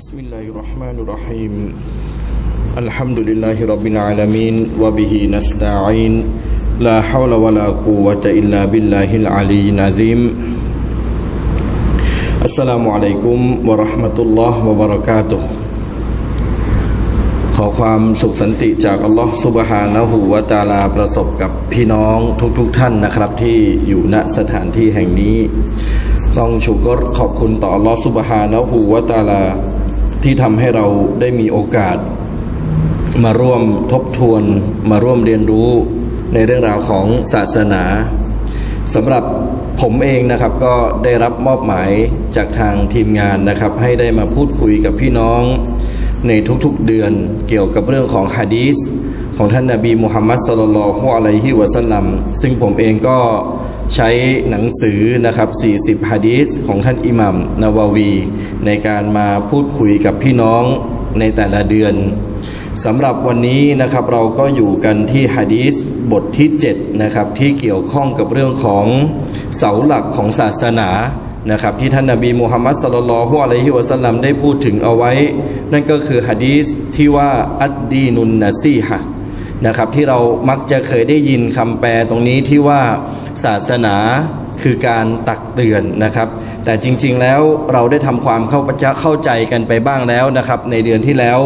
Bismillahirrahmanirrahim. Alhamdulillahi rabbil alamin wa bihi nasta'in. La haula wala quwwata illa billahil aliyyil azim. Assalamualaikum warahmatullahi wabarakatuh. ขอความสุขสันติจากอัลลอฮฺซุบฮานะฮูวะตะอาลาประสบกับพี่น้องทุกท่านนะครับที่อยู่ณสถานที่แห่งนี้ต้องชูกรขอบคุณต่ออัลลอฮฺซุบฮานะฮูวะตะอาลาที่ทำให้เราได้มีโอกาสมาร่วมทบทวนมาร่วมเรียนรู้ในเรื่องราวของศาสนาสำหรับผมเองนะครับก็ได้รับมอบหมายจากทางทีมงานนะครับให้ได้มาพูดคุยกับพี่น้องในทุกๆเดือนเกี่ยวกับเรื่องของหะดีษของท่านนบีมุฮัมมัดศ็อลลัลลอฮุอะลัยฮิวะซัลลัมซึ่งผมเองก็ใช้หนังสือนะครับ40หะดีษของท่านอิหม่ามนาวาวีในการมาพูดคุยกับพี่น้องในแต่ละเดือนสำหรับวันนี้นะครับเราก็อยู่กันที่หะดีษบทที่7นะครับที่เกี่ยวข้องกับเรื่องของเสาหลักของศาสนานะครับที่ท่านนบีมุฮัมมัดศ็อลลัลลอฮุอะลัยฮิวะซัลลัมได้พูดถึงเอาไว้นั่นก็คือหะดีษที่ว่าอัดดีนุนนะซีฮะนะครับที่เรามักจะเคยได้ยินคำแปลตรงนี้ที่ว่าศาสนาคือการตักเตือนนะครับแต่จริงๆแล้วเราได้ทำความเข้าใจกันไปบ้างแล้วนะครับในเดือนที่แล้ว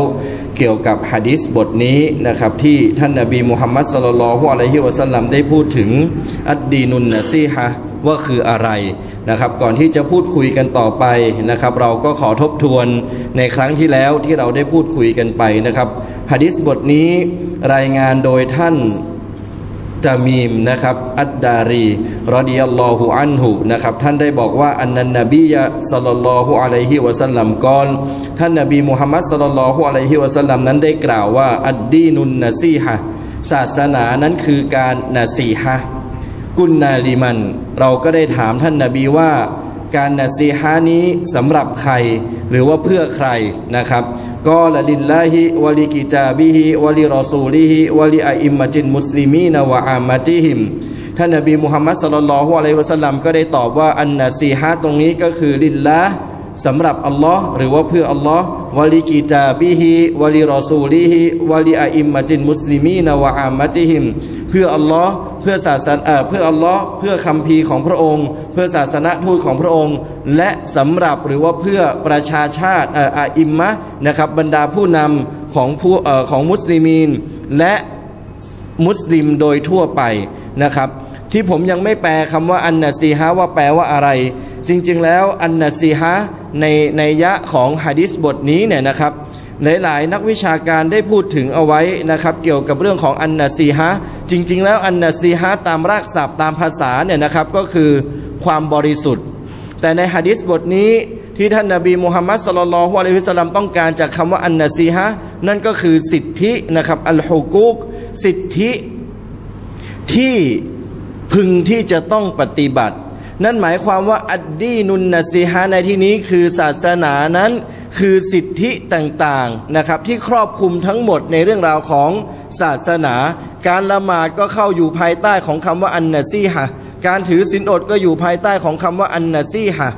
เกี่ยวกับหะดีษบทนี้นะครับที่ท่านนบีมุฮัมมัดศ็อลลัลลอฮุอะลัยฮิวะซัลลัมได้พูดถึงอัดดีนุนนะซีฮะว่าคืออะไรนะครับก่อนที่จะพูดคุยกันต่อไปนะครับเราก็ขอทบทวนในครั้งที่แล้วที่เราได้พูดคุยกันไปนะครับหะดีษบทนี้รายงานโดยท่านจามีมนะครับอัดดารีรอฎิยัลลอฮุอันฮุนะครับท่านได้บอกว่าอันนันนบียะศ็อลลัลลอฮุอะลัยฮิวะซัลลัมกอลท่านนบีมุฮัมมัดศ็อลลัลลอฮุอะลัยฮิวะซัลลัมนั้นได้กล่าวว่าอัดดีนุนนะซีฮะศาสนานั้นคือการนะซีฮะกุนนาลิมันเราก็ได้ถามท่านนบีว่าการนะซีฮะนี้สำหรับใครหรือว่าเพื่อใครนะครับก็ละลิลลาฮิวะลิกิตาบิฮิวะลิรอซูลิฮิวะลิอะอิมมะตินมุสลิมีนวะอามะติฮิมท่านนบีมุฮัมมัดศ็อลลัลลอฮุอะลัยฮิวะซัลลัมก็ได้ตอบว่าอันนะซีฮะตรงนี้ก็คือลิลลาห์สำหรับอัลลอฮ์หรือว่าเพื่ออัลลอฮ์วะลิกิตาบิฮิวะลิรอซูลิฮิวะลิอะอิมมะตินมุสลิมีนวะอามะติฮิมเพื่ออัลลอฮ์เพื่อศาสนาเพื่ออัลลอฮ์เพื่อคัมภีร์ของพระองค์เพื่อศาสนทูตของพระองค์และสำหรับหรือว่าเพื่อประชาชาติอาอิมมะนะครับบรรดาผู้นำของมุสลิมีนและมุสลิมโดยทั่วไปนะครับที่ผมยังไม่แปลคำว่าอันนะซีฮะว่าแปลว่าอะไรจริงๆแล้วอันนะซีฮะในนัยยะของหะดีษบทนี้เนี่ยนะครับหลายๆนักวิชาการได้พูดถึงเอาไว้นะครับเกี่ยวกับเรื่องของอันนะซีฮะจริงๆแล้วอันนะซีฮะตามรากศัพท์ตามภาษาเนี่ยนะครับก็คือความบริสุทธิ์แต่ในหะดีษบทนี้ที่ท่านนบีมุฮัมมัดศ็อลลัลลอฮุอะลัยฮิวะซัลลัมต้องการจากคำว่าอันนะซีฮะนั่นก็คือสิทธินะครับอัลฮุกูกสิทธิที่พึงที่จะต้องปฏิบัตินั่นหมายความว่าอัดดีนุนนะซีฮะในที่นี้คือศาสนานั้นคือสิทธิต่างๆนะครับที่ครอบคลุมทั้งหมดในเรื่องราวของศาสนาการละหมาดก็เข้าอยู่ภายใต้ของคำว่าอันนะซีฮะการถือศีลอดก็อยู่ภายใต้ของคำว่าอันนะซีฮะ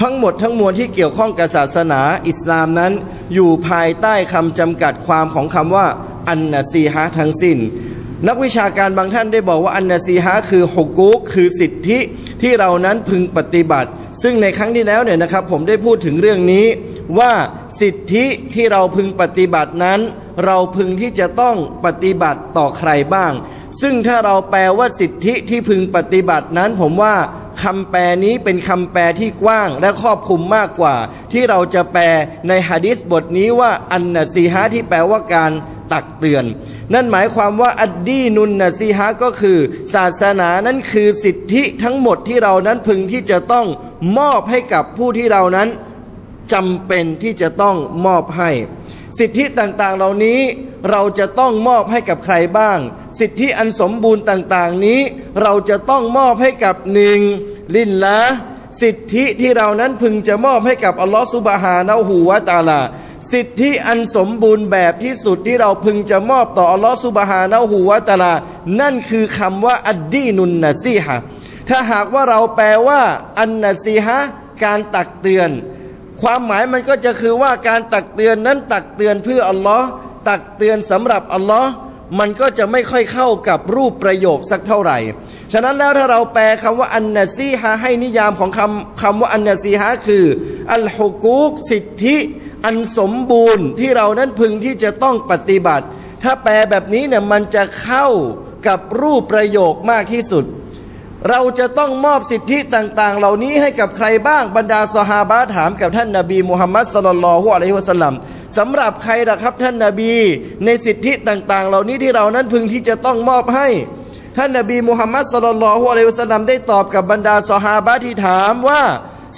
ทั้งหมดทั้งมวลที่เกี่ยวข้องกับศาสนาอิสลามนั้นอยู่ภายใต้คำจำกัดความของคำว่าอันนะซีฮะทั้งสิ้นนักวิชาการบางท่านได้บอกว่าอันนะซีฮะคือฮุกูกคือสิทธิที่เรานั้นพึงปฏิบัติซึ่งในครั้งที่แล้วเนี่ยนะครับผมได้พูดถึงเรื่องนี้ว่าสิทธิที่เราพึงปฏิบัตินั้นเราพึงที่จะต้องปฏิบัติต่อใครบ้างซึ่งถ้าเราแปลว่าสิทธิที่พึงปฏิบัตินั้นผมว่าคำแปลนี้เป็นคำแปลที่กว้างและครอบคลุมมากกว่าที่เราจะแปลในหะดีษบทนี้ว่าอันนะซีฮะที่แปลว่าการตักเตือนนั่นหมายความว่าอัดดีนุนนะซีฮะก็คือศาสนานั้นคือสิทธิทั้งหมดที่เรานั้นพึงที่จะต้องมอบให้กับผู้ที่เรานั้นจำเป็นที่จะต้องมอบให้สิทธิต่างๆเหล่านี้เราจะต้องมอบให้กับใครบ้างสิทธิอันสมบูรณ์ต่างๆนี้เราจะต้องมอบให้กับหนึ่งลิลละสิทธิที่เรานั้นพึงจะมอบให้กับอัลลอฮฺซุบฮานะฮูวะตะอาลาสิทธิอันสมบูรณ์แบบที่สุดที่เราพึงจะมอบต่ออัลลอฮฺซุบฮานะฮูวะตะอาลานั่นคือคำว่าอัดดีนุนนะซีฮะถ้าหากว่าเราแปลว่าอันนะซีฮะการตักเตือน ความหมายมันก็จะคือว่าการตักเตือนนั้นตักเตือนเพื่ออัลลอฮ์ตักเตือนสำหรับอัลลอฮ์มันก็จะไม่ค่อยเข้ากับรูปประโยคสักเท่าไหร่ฉะนั้นแล้วถ้าเราแปลคำว่าอันนาซีฮะให้นิยามของคำว่าอันนาซีฮะคืออัลฮุกูกสิทธิอันสมบูรณ์ที่เรานั้นพึงที่จะต้องปฏิบัติถ้าแปลแบบนี้เนี่ยมันจะเข้ากับรูปประโยคมากที่สุดเราจะต้องมอบสิทธิต่างๆเหล่านี้ให้กับใครบ้างบรรดาซอฮาบะถามกับท่านนบีมุฮัมมัดศ็อลลัลลอฮุอะลัยฮิวะซัลลัมสำหรับใครล่ะครับท่านนบีในสิทธิต่างๆเหล่านี้ที่เรานั้นพึงที่จะต้องมอบให้ท่านนบีมุฮัมมัดศ็อลลัลลอฮุอะลัยฮิวะซัลลัมได้ตอบกับบรรดาซอฮาบะที่ถามว่า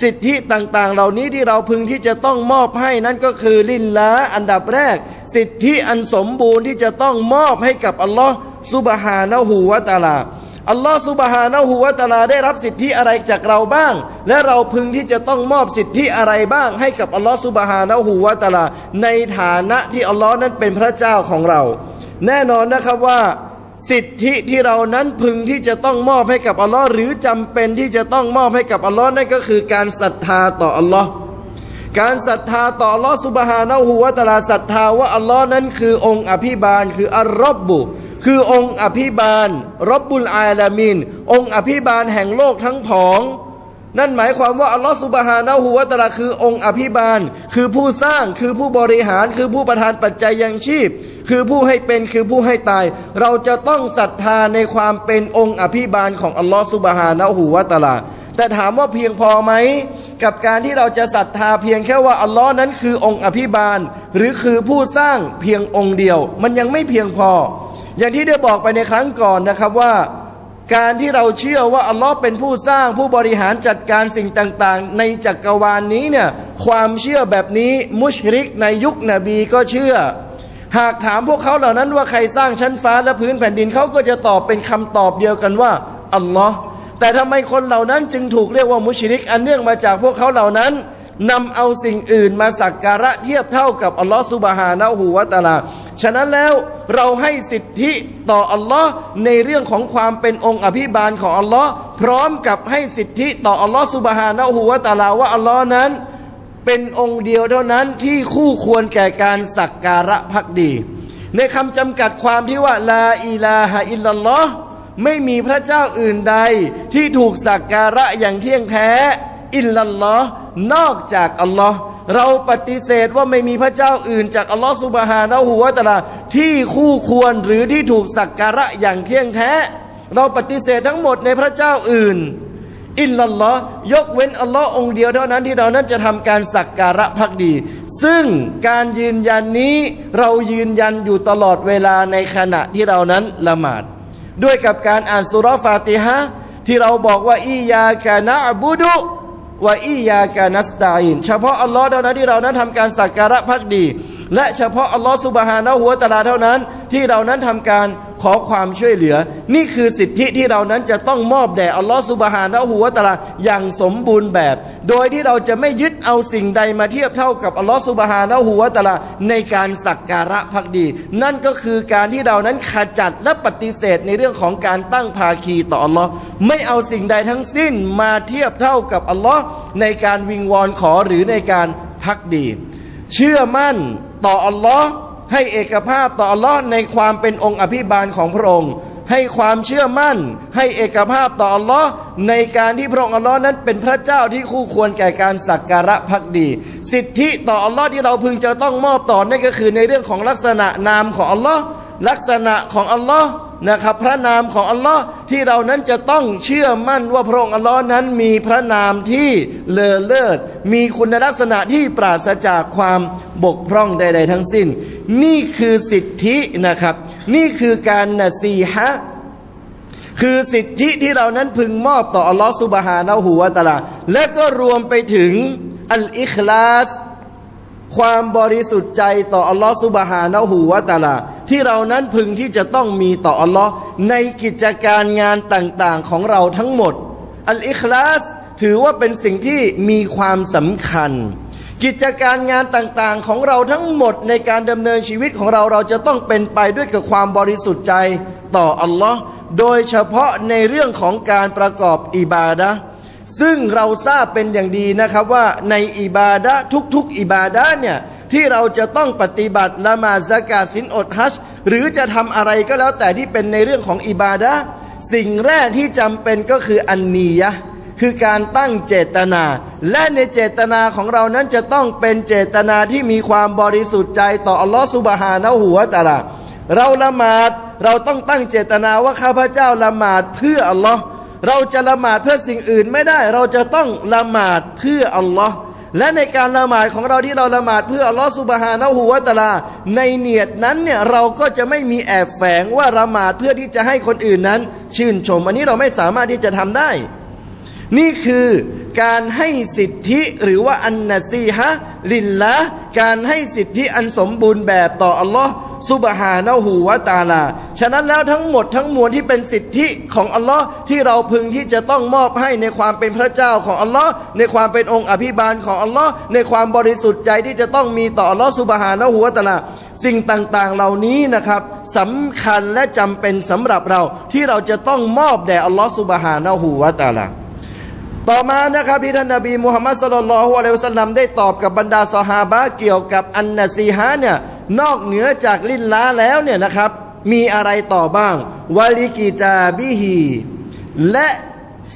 สิทธิต่างๆเหล่านี้ที่เราพึงที่จะต้องมอบให้นั่นก็คือลิลละอันดับแรกสิทธิอันสมบูรณ์ที่จะต้องมอบให้กับอัลลอฮ์ซุบฮานะฮูวะตะอาลาอัลลอฮ์ซุบฮานะฮูวะตะอาลาได้รับสิทธิอะไรจากเราบ้างและเราพึงที่จะต้องมอบสิทธิอะไรบ้างให้กับอัลลอฮ์ซุบฮานะฮูวะตะอาลาในฐานะที่อัลลอฮ์นั้นเป็นพระเจ้าของเราแน่นอนนะครับว่าสิทธิที่เรานั้นพึงที่จะต้องมอบให้กับอัลลอฮ์หรือจำเป็นที่จะต้องมอบให้กับอัลลอฮ์นั่นก็คือการศรัทธาต่ออัลลอฮ์การศรัทธาต่ออัลลอฮ์ซุบฮานะฮูวะตะอาลาศรัทธาว่าอัลลอฮ์นั้นคือองค์อภิบาลคืออัลร็อบบุคือองค์อภิบาลร็อบบุลอาลามีนองค์อภิบาลแห่งโลกทั้งผองนั่นหมายความว่าอัลลอฮ์ซุบฮานะฮูวะตะอาลาคือองค์อภิบาลคือผู้สร้างคือผู้บริหารคือผู้ประทานปัจจัยยังชีพคือผู้ให้เป็นคือผู้ให้ตายเราจะต้องศรัทธาในความเป็นองค์อภิบาลของอัลลอฮ์ซุบฮานะฮูวะตะอาลาแต่ถามว่าเพียงพอไหมกับการที่เราจะศรัทธาเพียงแค่ว่าอัลลอฮ์นั้นคือองค์อภิบาลหรือคือผู้สร้างเพียงองค์เดียวมันยังไม่เพียงพออย่างที่ได้บอกไปในครั้งก่อนนะครับว่าการที่เราเชื่อว่าอัลลอฮ์เป็นผู้สร้างผู้บริหารจัดการสิ่งต่างๆในจักรวาลนี้เนี่ยความเชื่อแบบนี้มุชริกในยุคนบีก็เชื่อหากถามพวกเขาเหล่านั้นว่าใครสร้างชั้นฟ้าและพื้นแผ่นดินเขาก็จะตอบเป็นคำตอบเดียวกันว่าอัลลอฮ์แต่ทำไมคนเหล่านั้นจึงถูกเรียกว่ามุชริกอันเนื่องมาจากพวกเขาเหล่านั้นนำเอาสิ่งอื่นมาสักการะเทียบเท่ากับอัลลอฮ์ซุบฮานะฮูวะตะอาลาฉะนั้นแล้วเราให้สิทธิต่ออัลลอฮ์ในเรื่องของความเป็นองค์อภิบาลของอัลลอฮ์พร้อมกับให้สิทธิต่ออัลลอฮ์ซุบฮานะฮูวะตะอาลาว่าอัลลอฮ์นั้นเป็นองค์เดียวเท่านั้นที่คู่ควรแก่การสักการะภักดีในคำจำกัดความที่ว่าลาอิลาฮะอิลลัลลอฮ์ไม่มีพระเจ้าอื่นใดที่ถูกสักการะอย่างเที่ยงแท้อิลลัลลอฮ์นอกจากอัลลอฮ์เราปฏิเสธว่าไม่มีพระเจ้าอื่นจากอัลลอฮ์ซุบฮานะฮูวะตะอาลาที่คู่ควรหรือที่ถูกสักการะอย่างเที่ยงแท้เราปฏิเสธทั้งหมดในพระเจ้าอื่นอิลลัลลอฮ์ยกเว้นอัลลอฮ์องค์เดียวเท่านั้นที่เรานั้นจะทำการสักการะภักดีซึ่งการยืนยันนี้เรายืนยันอยู่ตลอดเวลาในขณะที่เรานั้นละหมาดด้วยกับการอ่านซูเราะห์ฟาติฮะห์ที่เราบอกว่าอิยากะนะอ์บุดุวะอิยากะนัสตะอีนเฉพาะอัลลอฮ์เท่านั้นที่เรานั้นทำการสักการะภักดีและเฉพาะอัลลอฮ์ซุบฮานะฮูวะตะอาลาเท่านั้นที่เรานั้นทำการขอความช่วยเหลือนี่คือสิทธิที่เรานั้นจะต้องมอบแด่อัลลอฮ์ซุบฮานะฮูวะตะอาลาอย่างสมบูรณ์แบบโดยที่เราจะไม่ยึดเอาสิ่งใดมาเทียบเท่ากับอัลลอฮ์ซุบฮานะฮูวะตะอาลาในการสักการะภักดีนั่นก็คือการที่เรานั้นขจัดและปฏิเสธในเรื่องของการตั้งภาคีต่ออัลลอฮ์ไม่เอาสิ่งใดทั้งสิ้นมาเทียบเท่ากับอัลลอฮ์ในการวิงวอนขอหรือในการภักดีเชื่อมั่นต่ออัลลอฮ์ให้เอกภาพต่ออัลลอฮ์ในความเป็นองค์อภิบาลของพระองค์ให้ความเชื่อมั่นให้เอกภาพต่ออัลลอฮ์ในการที่พระองค์อัลลอฮ์นั้นเป็นพระเจ้าที่คู่ควรแก่การสักการะภักดีสิทธิต่ออัลลอฮ์ที่เราพึงจะต้องมอบต่อนั่นก็คือในเรื่องของลักษณะนามของอัลลอฮ์ลักษณะของอัลลอฮ์นะครับพระนามของอัลลอฮ์ที่เรานั้นจะต้องเชื่อมั่นว่าพระองค์อัลลอฮ์นั้นมีพระนามที่เลอเลิศมีคุณลักษณะที่ปราศจากความบกพร่องใดๆทั้งสิ้นนี่คือสิทธินะครับนี่คือการนะซีฮะคือสิทธิที่เรานั้นพึงมอบต่ออัลลอฮ์ซุบฮานะฮูวะตะอาลาและก็รวมไปถึงอัลอิคลาสความบริสุทธิ์ใจต่ออัลลอฮ์ซุบฮานะฮูวะตะอาลาที่เรานั้นพึงที่จะต้องมีต่ออัลลอฮ์ในกิจการงานต่างๆของเราทั้งหมดอัลอิคลาสถือว่าเป็นสิ่งที่มีความสำคัญกิจการงานต่างๆของเราทั้งหมดในการดำเนินชีวิตของเราเราจะต้องเป็นไปด้วยกับความบริสุทธิ์ใจต่ออัลลอฮ์โดยเฉพาะในเรื่องของการประกอบอิบาดะห์ ซึ่งเราทราบเป็นอย่างดีนะครับว่าในอิบาดะห์ทุกๆอิบาดะห์เนี่ยที่เราจะต้องปฏิบัติละหมาดซะกาตศีลอดฮัจญ์หรือจะทำอะไรก็แล้วแต่ที่เป็นในเรื่องของอิบาดะห์สิ่งแรกที่จำเป็นก็คืออันนียะห์คือการตั้งเจตนาและในเจตนาของเรานั้นจะต้องเป็นเจตนาที่มีความบริสุทธิ์ใจต่ออัลลอฮฺซุบฮานะฮูวะตะอาลาเราละหมาดเราต้องตั้งเจตนาว่าข้าพเจ้าละหมาดเพื่ออัลลอฮ์เราจะละหมาดเพื่อสิ่งอื่นไม่ได้เราจะต้องละหมาดเพื่ออัลลอฮ์และในการละหมาดของเราที่เราละหมาดเพื่ออัลลอฮ์ซุบฮานะฮูวะตะอาลาในเนียดนั้นเนี่ยเราก็จะไม่มีแอบแฝงว่าละหมาดเพื่อที่จะให้คนอื่นนั้นชื่นชมอันนี้เราไม่สามารถที่จะทำได้นี่คือการให้สิทธิหรือว่าอันนะซีฮะลิลละการให้สิทธิอันสมบูรณ์แบบต่ออัลลอฮ์ซุบฮานะฮูวะตะอาลาฉะนั้นแล้วทั้งหมดทั้งมวลที่เป็นสิทธิของอัลลอฮ์ที่เราพึงที่จะต้องมอบให้ในความเป็นพระเจ้าของอัลลอฮ์ในความเป็นองค์อภิบาลของอัลลอฮ์ในความบริสุทธิ์ใจที่จะต้องมีต่ออัลลอฮ์ซุบฮานะฮูวะตะอาลาสิ่งต่างๆเหล่านี้นะครับสำคัญและจำเป็นสำหรับเราที่เราจะต้องมอบแด่อัลลอฮ์ซุบฮานะฮูวะตะอาลาต่อมานะครับที่ท่านนบีมุฮัมมัดศ็อลลัลลอฮุอะลัยฮิวะซัลลัมได้ตอบกับบรรดาซอฮาบะห์เกี่ยวกับอันนะซีฮะห์เนี่ยนอกเหนือจากลิ้นล้าแล้วเนี่ยนะครับมีอะไรต่อบ้างวะลิกิตาบิฮีและ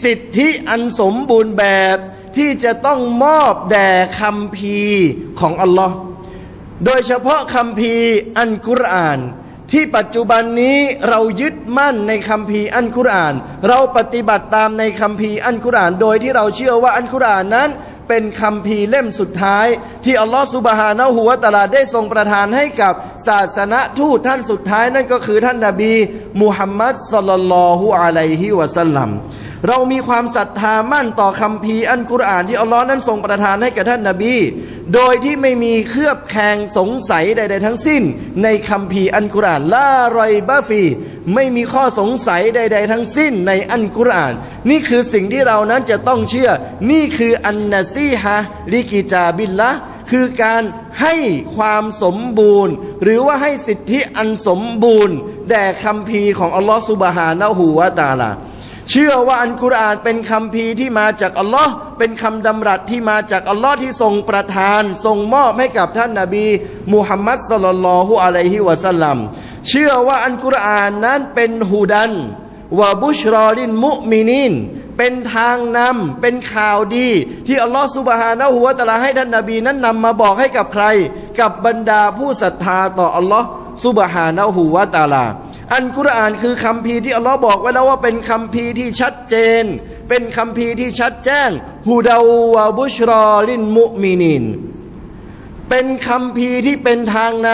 สิทธิอันสมบูรณ์แบบที่จะต้องมอบแด่คัมภีร์ของอัลลอฮ์โดยเฉพาะคัมภีร์อัลกุรอานที่ปัจจุบันนี้เรายึดมั่นในคัมภีร์อัลกุรอานเราปฏิบัติตามในคัมภีร์อัลกุรอานโดยที่เราเชื่อว่าอัลกุรอานนั้นเป็นคัมภีร์เล่มสุดท้ายที่อัลลอฮฺซุบฮานะฮูวะตะอาลาได้ทรงประทานให้กับศาสนทูตท่านสุดท้ายนั่นก็คือท่านนบีมุฮัมมัดศ็อลลัลลอฮุอะลัยฮิวะซัลลัมเรามีความศรัทธามั่นต่อคัมภีร์อัลกุรอานที่อัลลอฮ์นั้นทรงประทานให้กับท่านนบีโดยที่ไม่มีเครือบแคลงสงสัยใดๆทั้งสิ้นในคัมภีร์อัลกุรอานลาไรบะฟีไม่มีข้อสงสัยใดๆทั้งสิ้นในอัลกุรอานนี่คือสิ่งที่เรานั้นจะต้องเชื่อนี่คืออันนะซีฮะลิกิตาบิลละห์คือการให้ความสมบูรณ์หรือว่าให้สิทธิอันสมบูรณ์แด่คัมภีร์ของอัลลอฮ์ซุบฮานะฮูวะตะอาลาเชื่อว่าอัลกุรอานเป็นคัมภีร์ที่มาจากอัลลอฮ์เป็นคำดำรัสที่มาจากอัลลอฮ์ที่ทรงประทานทรงมอบให้กับท่านนบีมุฮัมมัดศ็อลลัลลอฮุอะลัยฮิวะซัลลัมเชื่อว่าอัลกุรอานนั้นเป็นฮูดันวะบุชรอลิลมุอ์มินีนเป็นทางนำเป็นข่าวดีที่อัลลอฮ์ซุบฮานะฮูวะตะอาลาให้ท่านนบีนั้นนำมาบอกให้กับใครกับบรรดาผู้ศรัทธาต่ออัลลอฮ์ซุบฮานะฮูวะตะอาลาอัลกุรอานคือคัมภีร์ที่อัลลอฮ์บอกไว้แล้วว่าเป็นคัมภีร์ที่ชัดเจนเป็นคัมภีร์ที่ชัดแจ้งฮุดาวะบุชรอลิลมุอ์มินีนเป็นคัมภีร์ที่เป็นทางน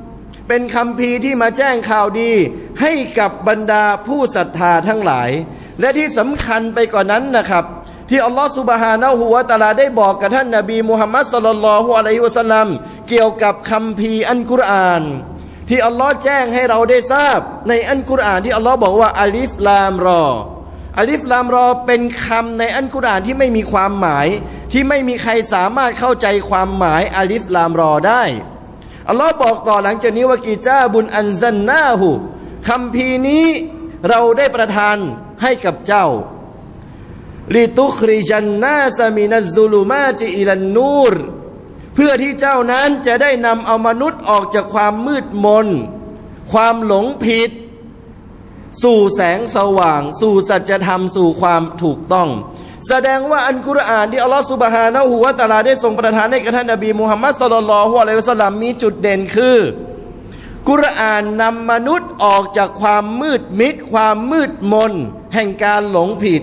ำเป็นคัมภีร์ที่มาแจ้งข่าวดีให้กับบรรดาผู้ศรัทธาทั้งหลายและที่สำคัญไปกว่านั้นนะครับที่อัลลอฮ์ซุบฮานะฮูวะตะอาลาได้บอกกับท่านนบีมุฮัมมัดศ็อลลัลลอฮุอะลัยฮิวะซัลลัมเกี่ยวกับคัมภีร์อัลกุรอานที่อัลลอฮ์แจ้งให้เราได้ทราบในอัลกุรอานที่อัลลอฮ์บอกว่าอัลิฟลามรออัลิฟลามรอเป็นคำในอัลกุรอานที่ไม่มีความหมายที่ไม่มีใครสามารถเข้าใจความหมายอัลิฟลามรอได้อัลลอฮ์บอกต่อหลังจากนี้ว่ากิจาบุญอันซันนาหูคัมภีร์นี้เราได้ประทานให้กับเจ้าลิตุคริจันนาซามินัซซุลูมาติอิลันนูรเพื่อที่เจ้านั้นจะได้นำเอามนุษย์ออกจากความมืดมนความหลงผิดสู่แสงสว่างสู่สัจธรรมสู่ความถูกต้องแสดงว่าอัลกุรอานที่อัลลอฮฺซุบฮานะฮูวะตะอาลาได้ทรงประทานให้กับท่านนบีมุฮัมมัดศ็อลลัลลอฮุอะลัยฮิวะซัลลัมมีจุดเด่นคือกุรอานนำมนุษย์ออกจากความมืดมิดความมืดมนแห่งการหลงผิด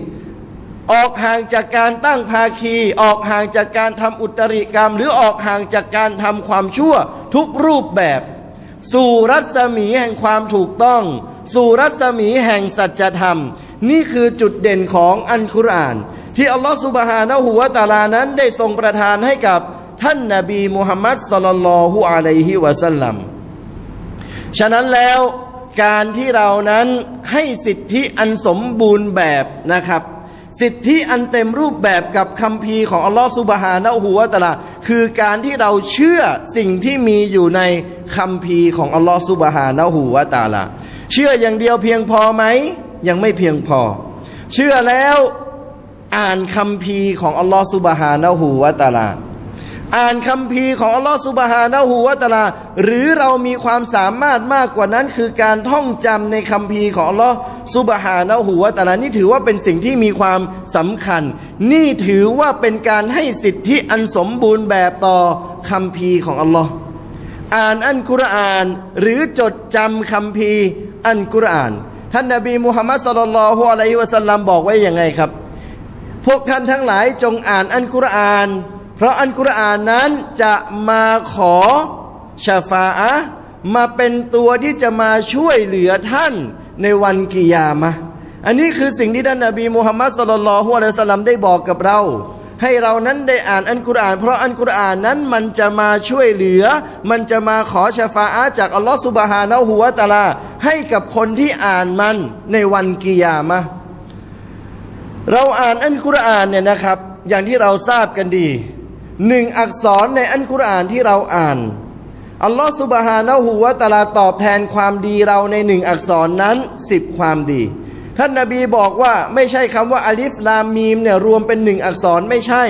ออกห่างจากการตั้งภาคีออกห่างจากการทำอุตริกรรมหรือออกห่างจากการทำความชั่วทุกรูปแบบสู่รัศมีแห่งความถูกต้องสู่รัศมีแห่งสัจธรรมนี่คือจุดเด่นของอัลกุรอานที่อัลลอฮฺซุบฮานะฮูวะตะอาลานั้นได้ทรงประทานให้กับท่านนบีมุฮัมมัดศ็อลลัลลอฮุอะลัยฮิวะซัลลัมฉะนั้นแล้วการที่เรานั้นให้สิทธิอันสมบูรณ์แบบนะครับสิทธิอันเต็มรูปแบบกับคัมภีร์ของอัลลอฮฺซุบฮานะฮูวะตะอาลาคือการที่เราเชื่อสิ่งที่มีอยู่ในคัมภีร์ของอัลลอฮฺซุบฮานะฮูวะตะอาลาเชื่ออย่างเดียวเพียงพอไหมยังไม่เพียงพอเชื่อแล้ว อ่านคัมภีร์ของอัลลอฮฺซุบฮานะฮูวะตะอาลาอ่านคัมภีร์ของอัลลอฮฺซุบฮานะฮูวะตะอาลาหรือเรามีความสามารถมากกว่านั้นคือการท่องจำในคัมภีร์ของอัลลอฮฺซุบฮานะฮูวะตะอาลานี่ถือว่าเป็นสิ่งที่มีความสำคัญนี่ถือว่าเป็นการให้สิทธิอันสมบูรณ์แบบต่อคัมภีร์ของอัลลอฮฺอ่านอัลกุรอานหรือจดจำคัมภีร์อัลกุรอานท่านนบีมุฮัมมัดศ็อลลัลลอฮุอะลัยฮิวะซัลลัมบอกไว้อย่างไงครับพวกท่านทั้งหลายจงอ่านอัลกุรอานเพราะอัลกุรอานนั้นจะมาขอชะฟาอะห์มาเป็นตัวที่จะมาช่วยเหลือท่านในวันกิยามะห์อันนี้คือสิ่งที่ท่านนบีมุฮัมมัดศ็อลลัลลอฮุอะลัยฮิวะซัลลัมได้บอกกับเราให้เรานั้นได้อ่านอัลกุรอานเพราะอัลกุรอานนั้นมันจะมาช่วยเหลือมันจะมาขอชะฟาอะห์จากอัลลอฮฺซุบฮานะฮูวะตะอาลาให้กับคนที่อ่านมันในวันกิยามะห์เราอ่านอัลกุรอานเนี่ยนะครับอย่างที่เราทราบกันดีหนึ่งอักษรในอัลกุรอานที่เราอ่านอัลลอฮฺซุบฮานะฮูวะตะอาลาตอบแทนความดีเราในหนึ่งอักษรนั้น10ความดีท่านนบีบอกว่าไม่ใช่คำว่าอัลิฟลามมีมเนี่ยรวมเป็นหนึ่งอักษรไม่ใช่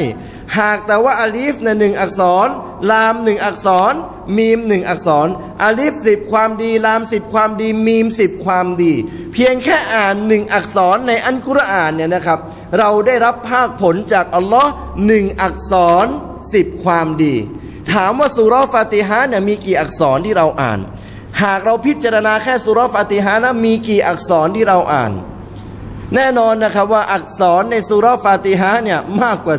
หากแต่ว่าอัลิฟเนี่ยหนึ่งอักษรลามหนึ่งอักษรมีมหนึ่งอักษรอัลิฟ10ความดีลาม10ความดีมีม10ความดีเพียงแค่อ่านหนึ่งอักษรในอัลกุรอานเนี่ยนะครับเราได้รับภาคผลจากอัลลอฮ์หนึ่งอักษร10ความดีถามว่าสุเราะห์ฟาติฮะห์เนี่ยมีกี่อักษรที่เราอ่านหากเราพิจารณาแค่สุเราะห์ฟาติฮะห์นะมีกี่อักษรที่เราอ่านแน่นอนนะครับว่าอักษรในสุเราะห์ฟาติฮะห์เนี่ยมากกว่า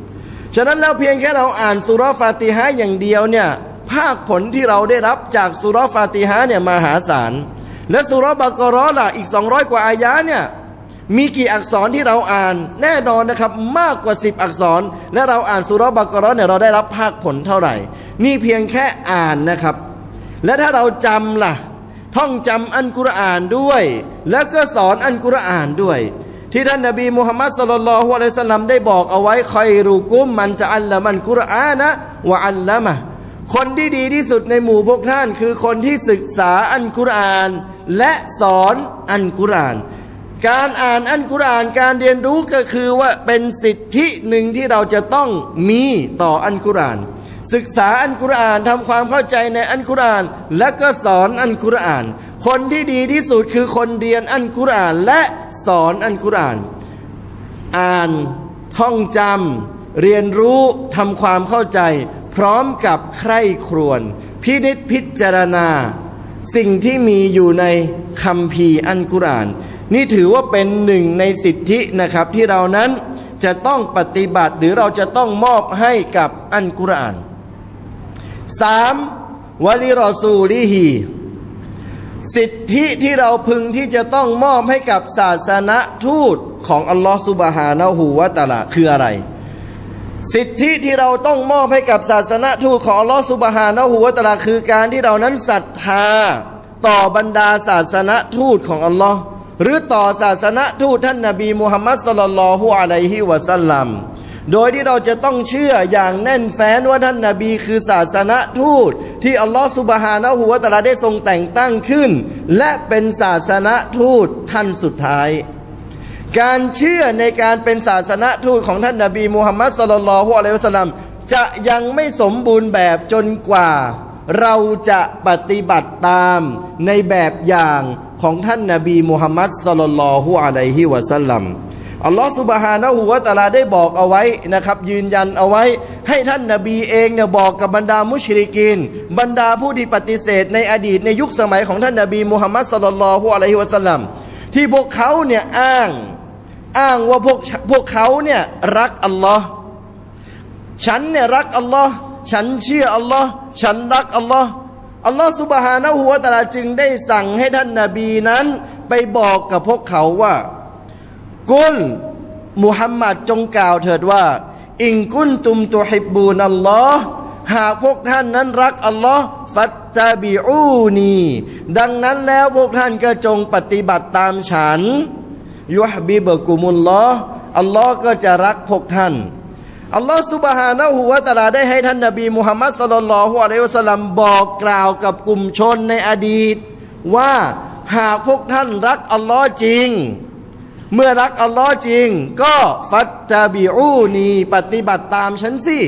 10ฉะนั้นแล้วเพียงแค่เราอ่านสุเราะห์ฟาติฮะห์อย่างเดียวเนี่ยภาคผลที่เราได้รับจากสุเราะห์ฟาติฮะห์เนี่ยมหาศาลและสุเราะห์บะเกาะฮ์ล่ะอีก200กว่าอายะห์เนี่ยมีกี่อักษรที่เราอ่านแน่นอนนะครับมากกว่า10อักษรและเราอ่านสุเราะห์บะเกาะฮ์เนี่ยเราได้รับภาคผลเท่าไหร่นี่เพียงแค่อ่านนะครับและถ้าเราจำล่ะท่องจำอัลกุรอานด้วยแล้วก็สอนอัลกุรอานด้วยที่ท่านนบีมุฮัมมัดศ็อลลัลลอฮุอะลัยฮิวะซัลลัมได้บอกเอาไว้คอยรูกุมมันจะอัลละมันกุรอานนะวะอัลละมะคนที่ดีที่สุดในหมู่พวกท่านคือคนที่ศึกษาอัลกุรอานและสอนอัลกุรอานการอ่านอัลกุรอานการเรียนรู้ก็คือว่าเป็นสิทธิหนึ่งที่เราจะต้องมีต่ออัลกุรอานศึกษาอัลกุรอานทำความเข้าใจในอัลกุรอานและก็สอนอัลกุรอานคนที่ดีที่สุดคือคนเรียนอัลกุรอานและสอนอัลกุรอานอ่านท่องจำเรียนรู้ทำความเข้าใจพร้อมกับใคร่ครวญพินิจพิจารณาสิ่งที่มีอยู่ในคัมภีร์อัลกุรอานนี่ถือว่าเป็นหนึ่งในสิทธินะครับที่เรานั้นจะต้องปฏิบัติหรือเราจะต้องมอบให้กับอัลกุรอาน3วะลิรอซูลิฮีสิทธิที่เราพึงที่จะต้องมอบให้กับศาสนทูตของอัลลอฮฺซุบฮานะฮูวะตะอาลาคืออะไรสิทธิที่เราต้องมอบให้กับศาสนทูตของอัลลอฮฺซุบฮานะฮูวะตะอาลาคือการที่เรานั้นศรัทธาต่อบรรดาศาสนทูตของอัลลอฮฺหรือต่อศาสนทูตท่านนบีมุฮัมมัดศ็อลลัลลอฮุอะลัยฮิวะซัลลัมโดยที่เราจะต้องเชื่ออย่างแน่นแฟ้นว่าท่านนบีคือศาสนทูตที่อัลลอฮฺซุบฮานะฮูวะตะอาลาได้ทรงแต่งตั้งขึ้นและเป็นศาสนทูตท่านสุดท้ายการเชื่อในการเป็นศาสนทูตของท่านนบีมุฮัมมัดศ็อลลัลลอฮุอะลัยฮิวะซัลลัมจะยังไม่สมบูรณ์แบบจนกว่าเราจะปฏิบัติตามในแบบอย่างของท่านนบีมุฮัมมัดศ็อลลัลลอฮุอะลัยฮิวะซัลลัมอัลลอฮฺซุบฮานะฮูวะตะอาลาได้บอกเอาไว้นะครับยืนยันเอาไว้ให้ท่านนบีเองเนี่ยบอกกับบรรดามุชริกีนบรรดาผู้ที่ปฏิเสธในอดีตในยุคสมัยของท่านนบีมุฮัมมัดศ็อลลัลลอฮุอะลัยฮิวะซัลลัมที่พวกเขาเนี่ยอ้างว่าพวกเขาเนี่ยรักอัลลอฮ์ฉันเนี่ยรักอัลลอฮ์ฉันเชื่ออัลลอฮ์ฉันรักอัลลอฮ์อัลลอฮฺซุบฮานะฮูวะตะอาลาจึงได้สั่งให้ท่านนบีนั้นไปบอกกับพวกเขาว่ากุลมุฮัมมัดจงกล่าวเถิดว่าอิงกุนตุมตุฮิบบูนัลลอฮ์หากพวกท่านนั้นรักอัลลอฮ์ฟัตตะบิอูนีดังนั้นแล้วพวกท่านก็จงปฏิบัติตามฉันยุฮบิบกุมุลลอฮ์อัลลอฮ์ก็จะรักพวกท่านอัลลอฮฺซุบฮานะฮูวะตะอาลาได้ให้ท่านนบีมุฮัมมัดศ็อลลัลลอฮุอะลัยฮิวะซัลลัมบอกกล่าวกับกลุ่มชนในอดีตว่าหากพวกท่านรักอัลลอฮ์จริง เมื่อรักอัลลอฮ์จริงก็ฟัตตาบิอูนีปฏิบัติตามฉันสิ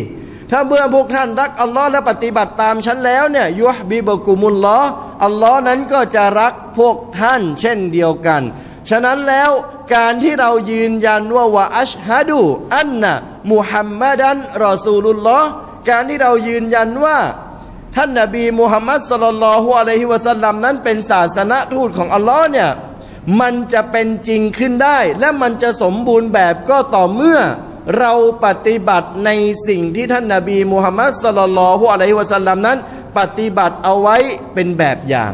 ถ้าเมื่อพวกท่านรักอัลลอฮ์และปฏิบัติตามฉันแล้วเนี่ยยุฮบิบกุมุลลอฮ์อัลลอฮ์นั้นก็จะรักพวกท่านเช่นเดียวกันฉะนั้นแล้วการที่เรายืนยันว่าวะอัชฮะดูอันนะมุฮัมมัดันรอซูลุลลอฮ์การที่เรายืนยันว่าท่านนบีมุฮัมมัดศ็อลลัลลอฮุอะลัยฮิวะซัลลัมนั้นเป็นศาสนทูตของอัลลอฮ์เนี่ยมันจะเป็นจริงขึ้นได้และมันจะสมบูรณ์แบบก็ต่อเมื่อเราปฏิบัติในสิ่งที่ท่านนบีมุฮัมมัดศ็อลลัลลอฮุอะลัยฮิวะซัลลัมนั้นปฏิบัติเอาไว้เป็นแบบอย่าง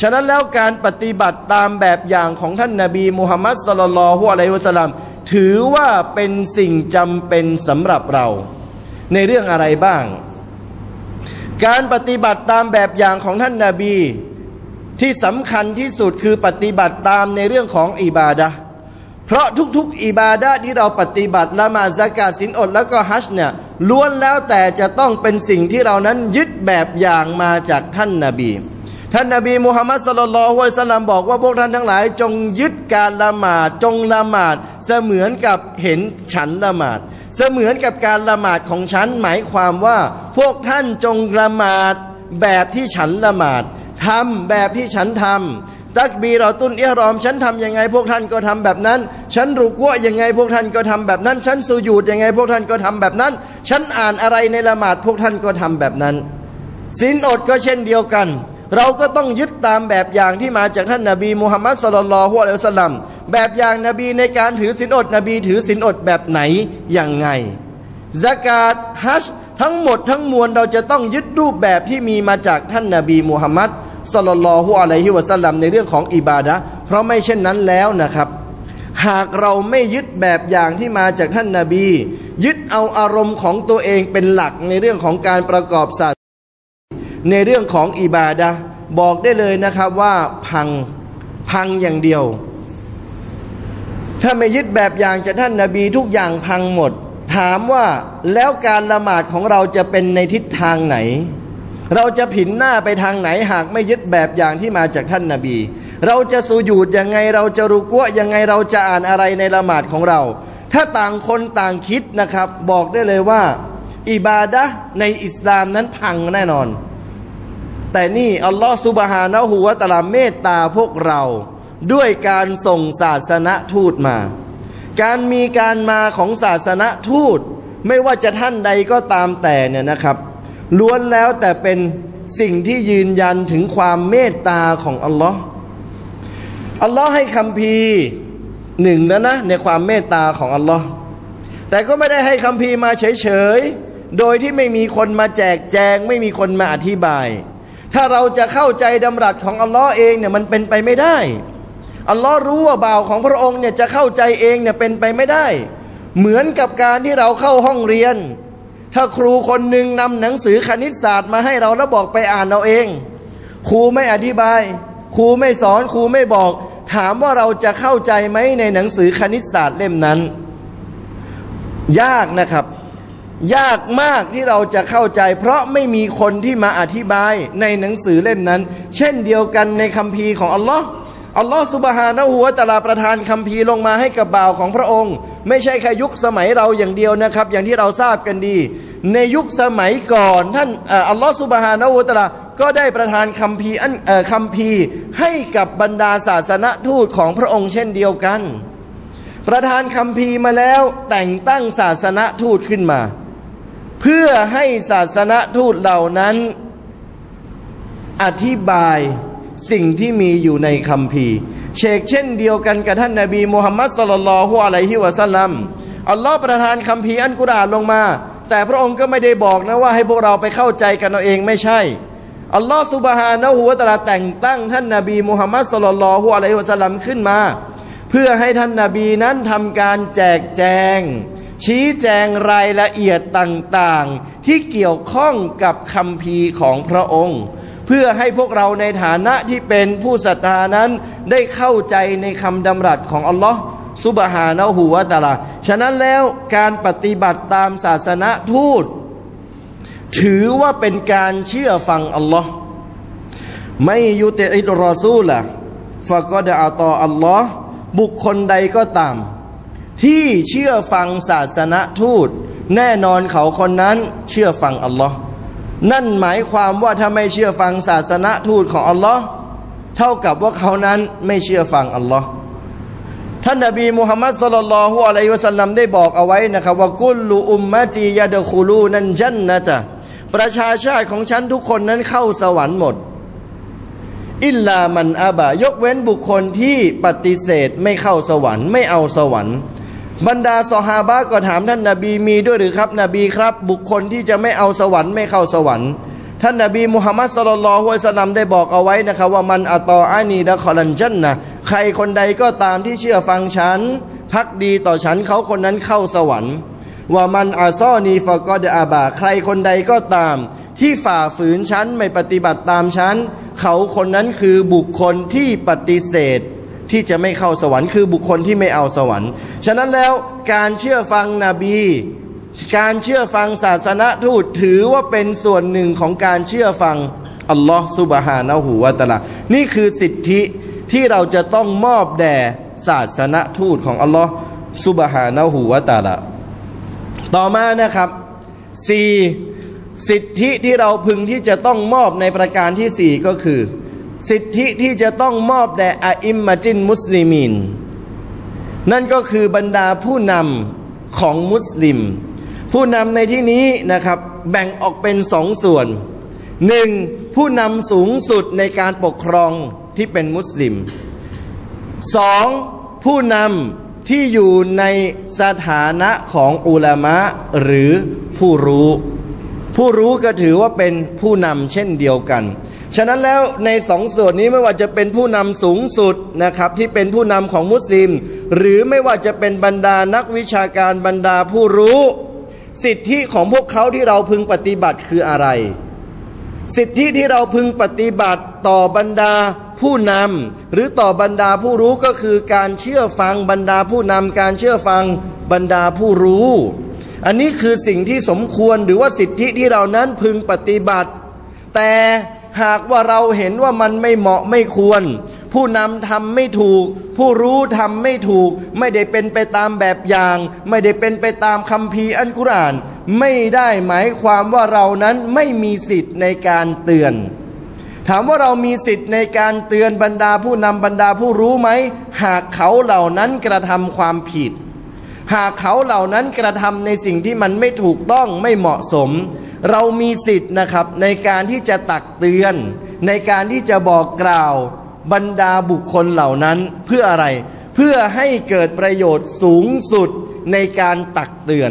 ฉะนั้นแล้วการปฏิบัติตามแบบอย่างของท่านนบีมุฮัมมัดศ็อลลัลลอฮุอะลัยฮิวะซัลลัมถือว่าเป็นสิ่งจำเป็นสำหรับเราในเรื่องอะไรบ้างการปฏิบัติตามแบบอย่างของท่านนบีที่สำคัญที่สุดคือปฏิบัติตามในเรื่องของอิบาดะห์เพราะทุกๆอิบาดะห์ที่เราปฏิบัติละหมาด ซะกาต ศีลอดแล้วก็ฮัจญ์เนี่ยล้วนแล้วแต่จะต้องเป็นสิ่งที่เรานั้นยึดแบบอย่างมาจากท่านนบีมุฮัมมัดศ็อลลัลลอฮุอะลัยฮิวะซัลลัมบอกว่าพวกท่านทั้งหลายจงยึดการละหมาดจงละหมาดเสมือนกับเห็นฉันละหมาดเสมือนกับการละหมาดของฉันหมายความว่าพวกท่านจงละหมาดแบบที่ฉันละหมาดทำแบบที่ฉันทำตักบีเราตุนอิหรอมฉันทำยังไงพวกท่านก็ทำแบบนั้นฉันรุกัวยังไงพวกท่านก็ทำแบบนั้นฉันสุญูดยังไงพวกท่านก็ทำแบบนั้นฉันอ่านอะไรในละหมาดพวกท่านก็ทำแบบนั้นศีลอดก็เช่นเดียวกันเราก็ต้องยึดตามแบบอย่างที่มาจากท่านนบีมุฮัมมัดศ็อลลัลลอฮุอะลัยฮิวะซัลลัมแบบอย่างนบีในการถือศีลอดนบีถือศีลอดแบบไหนอย่างไงซะกาตฮัจญ์ทั้งหมดทั้งมวลเราจะต้องยึดรูปแบบที่มีมาจากท่านนบีมุฮัมมัดศ็อลลัลลอฮุอะลัยฮิวะซัลลัมในเรื่องของอิบาดะห์เพราะไม่เช่นนั้นแล้วนะครับหากเราไม่ยึดแบบอย่างที่มาจากท่านนบียึดเอาอารมณ์ของตัวเองเป็นหลักในเรื่องของการประกอบศาสนาในเรื่องของอิบาดะห์บอกได้เลยนะครับว่าพังอย่างเดียวถ้าไม่ยึดแบบอย่างจากท่านนบีทุกอย่างพังหมดถามว่าแล้วการละหมาดของเราจะเป็นในทิศทางไหนเราจะผินหน้าไปทางไหนหากไม่ยึดแบบอย่างที่มาจากท่านนบีเราจะสุญูดยังไงเราจะรุกัวยังไงเราจะอ่านอะไรในละหมาดของเราถ้าต่างคนต่างคิดนะครับบอกได้เลยว่าอิบาดะห์ในอิสลามนั้นพังแน่นอนแต่นี่อัลลอฮฺซุบฮานะฮูวะตะอาลาเมตตาพวกเราด้วยการส่งศาสนทูตมาการมีการมาของศาสนทูตไม่ว่าจะท่านใดก็ตามแต่เนี่ยนะครับล้วนแล้วแต่เป็นสิ่งที่ยืนยันถึงความเมตตาของอัลลอฮฺให้คัมภีร์หนึ่งแล้วนะในความเมตตาของอัลลอฮฺแต่ก็ไม่ได้ให้คัมภีร์มาเฉยๆโดยที่ไม่มีคนมาแจกแจงไม่มีคนมาอธิบายถ้าเราจะเข้าใจดำรัสของอัลลอฮ์เองเนี่ยมันเป็นไปไม่ได้อัลลอฮ์รู้ว่าบ่าวของพระองค์เนี่ยจะเข้าใจเองเนี่ยเป็นไปไม่ได้เหมือนกับการที่เราเข้าห้องเรียนถ้าครูคนหนึ่งนำหนังสือคณิตศาสตร์มาให้เราแล้วบอกไปอ่านเอาเองครูไม่อธิบายครูไม่สอนครูไม่บอกถามว่าเราจะเข้าใจไหมในหนังสือคณิตศาสตร์เล่มนั้นยากนะครับยากมากที่เราจะเข้าใจเพราะไม่มีคนที่มาอธิบายในหนังสือเล่มนั้นเช่นเดียวกันในคัมภีร์ของอัลลอฮ์ซุบฮานะฮูวะตะอาลาประทานคัมภีร์ลงมาให้กับบ่าวของพระองค์ไม่ใช่แค่ยุคสมัยเราอย่างเดียวนะครับอย่างที่เราทราบกันดีในยุคสมัยก่อนท่านอัลลอฮ์ซุบฮานะฮูวะตะอาลาก็ได้ประทานคัมภีร์ให้กับบรรดาศาสนทูตของพระองค์เช่นเดียวกันประทานคัมภีร์มาแล้วแต่งตั้งศาสนทูตขึ้นมาเพื่อให้ศาสนทูตเหล่านั้นอธิบายสิ่งที่มีอยู่ในคัมภีร์เช่นเดียวกันกับท่านนบีมุฮัมมัดศ็อลลัลลอฮุอะลัยฮิวะซัลลัมอัลลอฮ์ประทานคัมภีร์อัลกุรอานลงมาแต่พระองค์ก็ไม่ได้บอกนะว่าให้พวกเราไปเข้าใจกันเอาเองไม่ใช่อัลลอฮ์ซุบฮานะฮูวะตะอาลาแต่งตั้งท่านนบีมุฮัมมัดศ็อลลัลลอฮุอะลัยฮิวะซัลลัมขึ้นมาเพื่อให้ท่านนบีนั้นทำการแจกแจงชี้แจงรายละเอียดต่างๆที่เกี่ยวข้องกับคัมภีร์ของพระองค์เพื่อให้พวกเราในฐานะที่เป็นผู้ศรัทธานั้นได้เข้าใจในคำดำรัสของอัลลอฮ์ซุบฮานะฮูวะตะอาลาฉะนั้นแล้วการปฏิบัติตามศาสนทูตถือว่าเป็นการเชื่อฟังอัลลอฮ์ไม่ยุติอิรรอซูละฟะกอดะอตออัลลอฮ์ บุคคลใดก็ตามที่เชื่อฟังศาสนทูตแน่นอนเขาคนนั้นเชื่อฟังอัลลอฮ์นั่นหมายความว่าถ้าไม่เชื่อฟังศาสนทูตของอัลลอฮ์เท่ากับว่าเขานั้นไม่เชื่อฟังอัลลอฮ์ท่านนบีมุฮัมมัดศ็อลลัลลอฮุอะลัยฮิวะซัลลัมได้บอกเอาไว้นะครับว่ากุลลุอุมมะตียะดะคูลูนันญันนะตะประชาชาติของฉันทุกคนนั้นเข้าสวรรค์หมดอิลลามันอาบะยกเว้นบุคคลที่ปฏิเสธไม่เข้าสวรรค์ไม่เอาสวรรค์บรรดาซอฮาบะห์ก็ถามท่านนบีมีด้วยหรือครับนบีครับบุคคลที่จะไม่เอาสวรรค์ไม่เข้าสวรรค์ท่านนบีมุฮัมมัดศ็อลลัลลอฮุอะลัยฮิวะซัลลัมได้บอกเอาไว้นะครับว่ามันอะตออานีดะคอลันญันนะห์ใครคนใดก็ตามที่เชื่อฟังฉันภักดีต่อฉันเขาคนนั้นเข้าสวรรค์ว่ามันอาซอนีฟะกอดอาบะใครคนใดก็ตามที่ฝ่าฝืนฉันไม่ปฏิบัติตามฉันเขาคนนั้นคือบุคคลที่ปฏิเสธที่จะไม่เข้าสวรรค์คือบุคคลที่ไม่เอาสวรรค์ฉะนั้นแล้วการเชื่อฟังนบีการเชื่อฟังศาสนทูตถือว่าเป็นส่วนหนึ่งของการเชื่อฟังอัลลอฮฺซุบฮานะฮูวะตะอาลานี่คือสิทธิที่เราจะต้องมอบแด่ศาสนทูตของอัลลอฮฺซุบฮานะฮูวะตะอาลาต่อมานะครับ4สิทธิที่เราพึงที่จะต้องมอบในประการที่4ก็คือสิทธิที่จะต้องมอบแด่อะอิมมะจินมุสลิมีนนั่นก็คือบรรดาผู้นำของมุสลิมผู้นำในที่นี้นะครับแบ่งออกเป็น2ส่วน 1. ผู้นำสูงสุดในการปกครองที่เป็นมุสลิม 2. ผู้นำที่อยู่ในสถานะของอุลามะหรือผู้รู้ผู้รู้ก็ถือว่าเป็นผู้นำเช่นเดียวกันฉะนั้นแล้วใน2ส่วนนี้ไม่ว่าจะเป็นผู้นำสูงสุดนะครับที่เป็นผู้นำของมุสลิมหรือไม่ว่าจะเป็นบรรดานักวิชาการบรรดาผู้รู้สิทธิของพวกเขาที่เราพึงปฏิบัติคืออะไรสิทธิที่เราพึงปฏิบัติต่อบรรดาผู้นำหรือต่อบรรดาผู้รู้ก็คือการเชื่อฟังบรรดาผู้นำการเชื่อฟังบรรดาผู้รู้อันนี้คือสิ่งที่สมควรหรือว่าสิทธิที่เรานั้นพึงปฏิบัติแต่หากว่าเราเห็นว่ามันไม่เหมาะไม่ควรผู้นำทำไม่ถูกผู้รู้ทำไม่ถูกไม่ได้เป็นไปตามแบบอย่างไม่ได้เป็นไปตามคัมภีร์อัลกุรอานไม่ได้หมายความว่าเรานั้นไม่มีสิทธิ์ในการเตือนถามว่าเรามีสิทธิ์ในการเตือนบรรดาผู้นำบรรดาผู้รู้ไหมหากเขาเหล่านั้นกระทำความผิดหากเขาเหล่านั้นกระทำในสิ่งที่มันไม่ถูกต้องไม่เหมาะสมเรามีสิทธิ์นะครับในการที่จะตักเตือนในการที่จะบอกกล่าวบรรดาบุคคลเหล่านั้นเพื่ออะไรเพื่อให้เกิดประโยชน์สูงสุดในการตักเตือน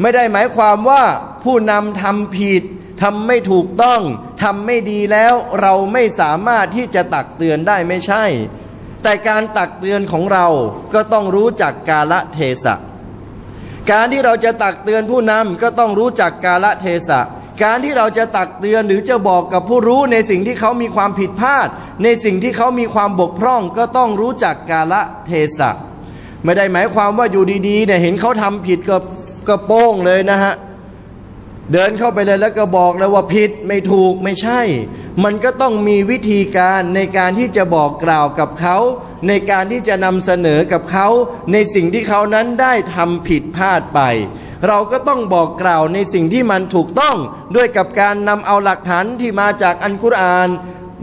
ไม่ได้หมายความว่าผู้นำทำผิดทำไม่ถูกต้องทำไม่ดีแล้วเราไม่สามารถที่จะตักเตือนได้ไม่ใช่แต่การตักเตือนของเราก็ต้องรู้จักกาลเทศะการที่เราจะตักเตือนผู้นำก็ต้องรู้จักกาลเทศะการที่เราจะตักเตือนหรือจะบอกกับผู้รู้ในสิ่งที่เขามีความผิดพลาดในสิ่งที่เขามีความบกพร่องก็ต้องรู้จักกาลเทศะไม่ได้หมายความว่าอยู่ดีๆเนี่ยเห็นเขาทำผิดก็โป้งเลยนะฮะเดินเข้าไปเลยแล้วก็บอกแล้วว่าผิดไม่ถูกไม่ใช่มันก็ต้องมีวิธีการในการที่จะบอกกล่าวกับเขาในการที่จะนำเสนอกับเขาในสิ่งที่เขานั้นได้ทำผิดพลาดไปเราก็ต้องบอกกล่าวในสิ่งที่มันถูกต้องด้วยกับการนำเอาหลักฐานที่มาจากอัลกุรอาน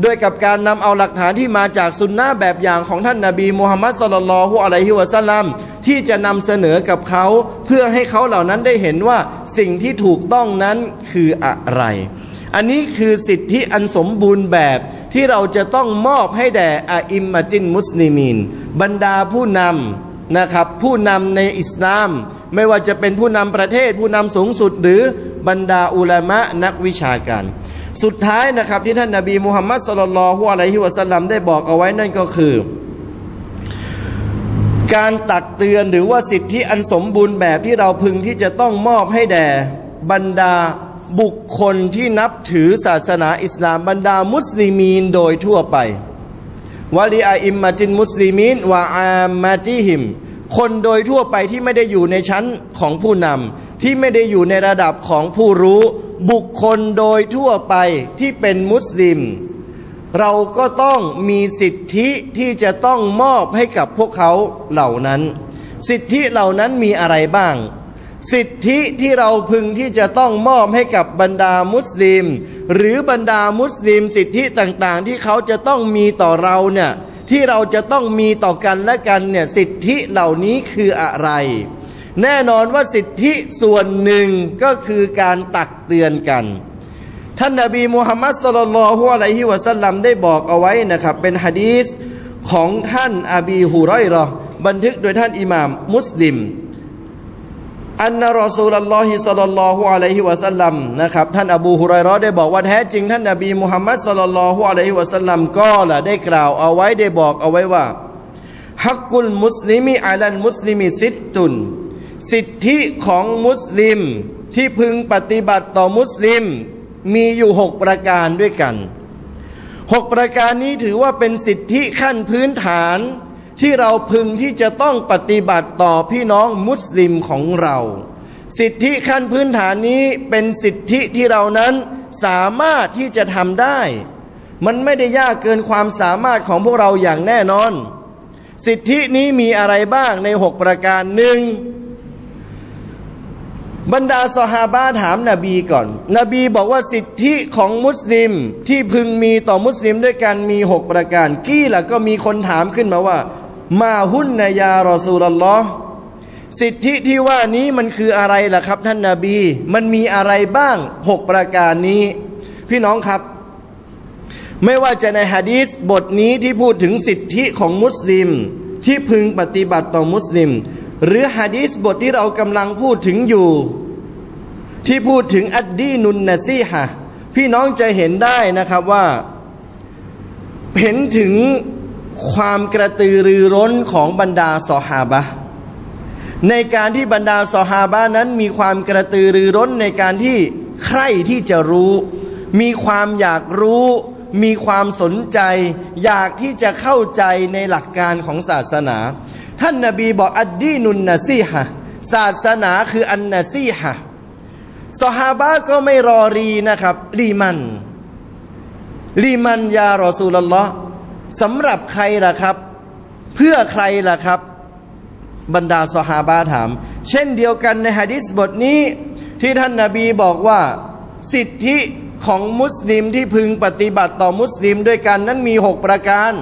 ด้วยกับการนำเอาหลักฐานที่มาจากสุนนะห์แบบอย่างของท่านนบีมุฮัมมัดศ็อลลัลลอฮุอะลัยฮิวะซัลลัมที่จะนำเสนอกับเขาเพื่อให้เขาเหล่านั้นได้เห็นว่าสิ่งที่ถูกต้องนั้นคืออะไรอันนี้คือสิทธิอันสมบูรณ์แบบที่เราจะต้องมอบให้แด่อะอิมมะจินมุสลิมีนบรรดาผู้นำนะครับผู้นำในอิสลามไม่ว่าจะเป็นผู้นำประเทศผู้นำสูงสุดหรือบรรดาอุลามะนักวิชาการสุดท้ายนะครับที่ท่านนบีมุฮัมมัดศ็อลลัลลอฮุอะลัยฮิวะซัลลัมได้บอกเอาไว้นั่นก็คือการตักเตือนหรือว่าสิทธิอันสมบูรณ์แบบที่เราพึงที่จะต้องมอบให้แด่บรรดาบุคคลที่นับถือศาสนาอิสลามบรรดามุสลิมีนโดยทั่วไปวะลิอะอิมมะตินมุสลิมีนวะอามะติฮิมคนโดยทั่วไปที่ไม่ได้อยู่ในชั้นของผู้นำที่ไม่ได้อยู่ในระดับของผู้รู้บุคคลโดยทั่วไปที่เป็นมุสลิม เราก็ต้องมีสิทธิที่จะต้องมอบให้กับพวกเขาเหล่านั้นสิทธิเหล่านั้นมีอะไรบ้างสิทธิที่เราพึงที่จะต้องมอบให้กับบรรดามุสลิมหรือบรรดามุสลิมสิทธิต่างๆที่เขาจะต้องมีต่อเราเนี่ยที่เราจะต้องมีต่อกันและกันเนี่ยสิทธิเหล่านี้คืออะไรแน่นอนว่าสิทธิส่วนหนึ่งก็คือการตักเตือนกันท่านนบีมุฮัมมัดศ็อลลัลลอฮุอะลัยฮิวะซัลลัมได้บอกเอาไว้นะครับเป็นหะดีษของท่านอบีฮุรอยเราะห์บันทึกโดยท่านอิหม่ามมุสลิมอันนะรอซูลุลลอฮิศ็อลลัลลอฮุอะลัยฮิวะซัลลัมนะครับท่านอบูฮุรอยเราะห์ได้บอกว่าแท้จริงท่านนบีมุฮัมมัดศ็อลลัลลอฮุอะลัยฮิวะซัลลัมก็ได้กล่าวเอาไว้ได้บอกเอาไว้ว่าฮักกุลมุสลิมีอะลัลมุสลิมีซิตตุนสิทธิของมุสลิมที่พึงปฏิบัติต่อมุสลิมมีอยู่6ประการด้วยกัน6ประการนี้ถือว่าเป็นสิทธิขั้นพื้นฐานที่เราพึงที่จะต้องปฏิบัติต่อพี่น้องมุสลิมของเราสิทธิขั้นพื้นฐานนี้เป็นสิทธิที่เรานั้นสามารถที่จะทำได้มันไม่ได้ยากเกินความสามารถของพวกเราอย่างแน่นอนสิทธินี้มีอะไรบ้างใน6ประการหนึ่งบรรดาซอฮาบะห์ถามนบีก่อนนบีบอกว่าสิทธิของมุสลิมที่พึงมีต่อมุสลิมด้วยกันมี6ประการกี้ล่ะก็มีคนถามขึ้นมาว่ามาฮุนนะยารอซูลุลลอฮ์สิทธิที่ว่านี้มันคืออะไรล่ะครับท่านนบีมันมีอะไรบ้าง6ประการนี้พี่น้องครับไม่ว่าจะในหะดีษบทนี้ที่พูดถึงสิทธิของมุสลิมที่พึงปฏิบัติต่อมุสลิมหรือหะดีษบทที่เรากำลังพูดถึงอยู่ที่พูดถึงอัดดีนุนนะซีฮะพี่น้องจะเห็นได้นะครับว่าเห็นถึงความกระตือรือร้นของบรรดาซอฮาบะห์ในการที่บรรดาซอฮาบะห์นั้นมีความกระตือรือร้นในการที่ใคร่ที่จะรู้มีความอยากรู้มีความสนใจอยากที่จะเข้าใจในหลักการของศาสนาท่านนบีบอกอัดดีนุนนะซีฮะศาสนาคืออันนะซีฮะซอฮาบะห์ก็ไม่รอรีนะครับลีมันยารอซูลุลลอฮ์สำหรับใครล่ะครับเพื่อใครล่ะครับบรรดาซอฮาบะห์ถามเช่นเดียวกันในหะดีษบทนี้ที่ท่านนบีบอกว่าสิทธิของมุสลิมที่พึงปฏิบัติต่อมุสลิมด้วยกันนั้นมี6ประการ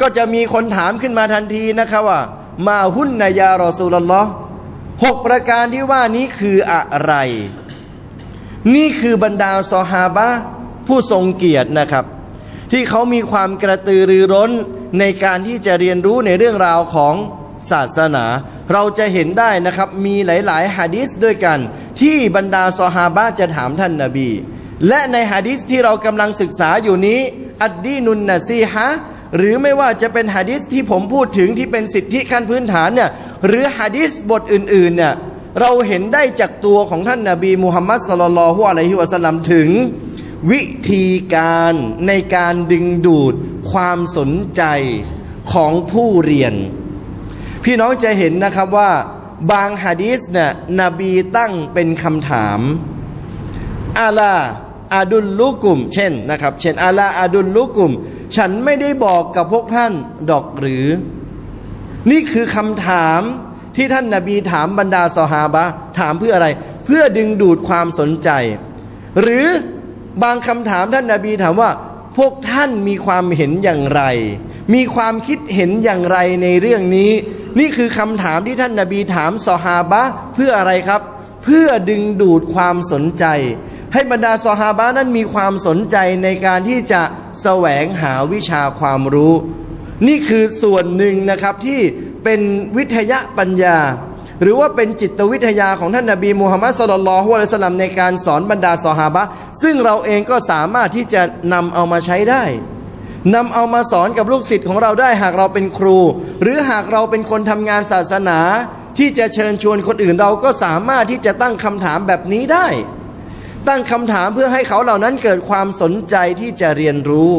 ก็จะมีคนถามขึ้นมาทันทีนะครับว่ามาฮุนนะยารอซูลุลลอฮ์6ประการที่ว่านี้คืออะไรนี่คือบรรดาซอฮาบะห์ผู้ทรงเกียรตินะครับที่เขามีความกระตือรือร้นในการที่จะเรียนรู้ในเรื่องราวของศาสนาเราจะเห็นได้นะครับมีหลายๆหะดีษด้วยกันที่บรรดาซอฮาบะห์จะถามท่านนบีและในหะดีษที่เรากำลังศึกษาอยู่นี้อัดดีนุนนะซีฮะหรือไม่ว่าจะเป็นหะดีษที่ผมพูดถึงที่เป็นสิทธิขั้นพื้นฐานเนี่ยหรือหะดีษบทอื่นๆเนี่ยเราเห็นได้จากตัวของท่านนบีมุฮัมมัดศ็อลลัลลอฮุอะลัยฮิวะซัลลัมถึงวิธีการในการดึงดูดความสนใจของผู้เรียนพี่น้องจะเห็นนะครับว่าบางหะดีษเนี่ยนบีตั้งเป็นคำถามอาลาอาดุลลุกุมเช่นนะครับเช่นอาลาอาดุลลุกุมฉันไม่ได้บอกกับพวกท่านดอกหรือนี่คือคำถามที่ท่านนบีถามบรรดาซอฮาบะห์ถามเพื่ออะไรเพื่อดึงดูดความสนใจหรือบางคำถามท่านนบีถามว่าพวกท่านมีความเห็นอย่างไรมีความคิดเห็นอย่างไรในเรื่องนี้นี่คือคำถามที่ท่านนบีถามซอฮาบะห์เพื่ออะไรครับเพื่อดึงดูดความสนใจให้บรรดาซอฮาบะห์นั้นมีความสนใจในการที่จะแสวงหาวิชาความรู้นี่คือส่วนหนึ่งนะครับที่เป็นวิทยาปัญญาหรือว่าเป็นจิตวิทยาของท่านนบีมุฮัมมัดศ็อลลัลลอฮุอะลัยฮิวะซัลลัมในการสอนบรรดาซอฮาบะห์ซึ่งเราเองก็สามารถที่จะนำเอามาใช้ได้นำเอามาสอนกับลูกศิษย์ของเราได้หากเราเป็นครูหรือหากเราเป็นคนทำงานศาสนาที่จะเชิญชวนคนอื่นเราก็สามารถที่จะตั้งคำถามแบบนี้ได้ตั้งคำถามเพื่อให้เขาเหล่านั้นเกิดความสนใจที่จะเรียนรู้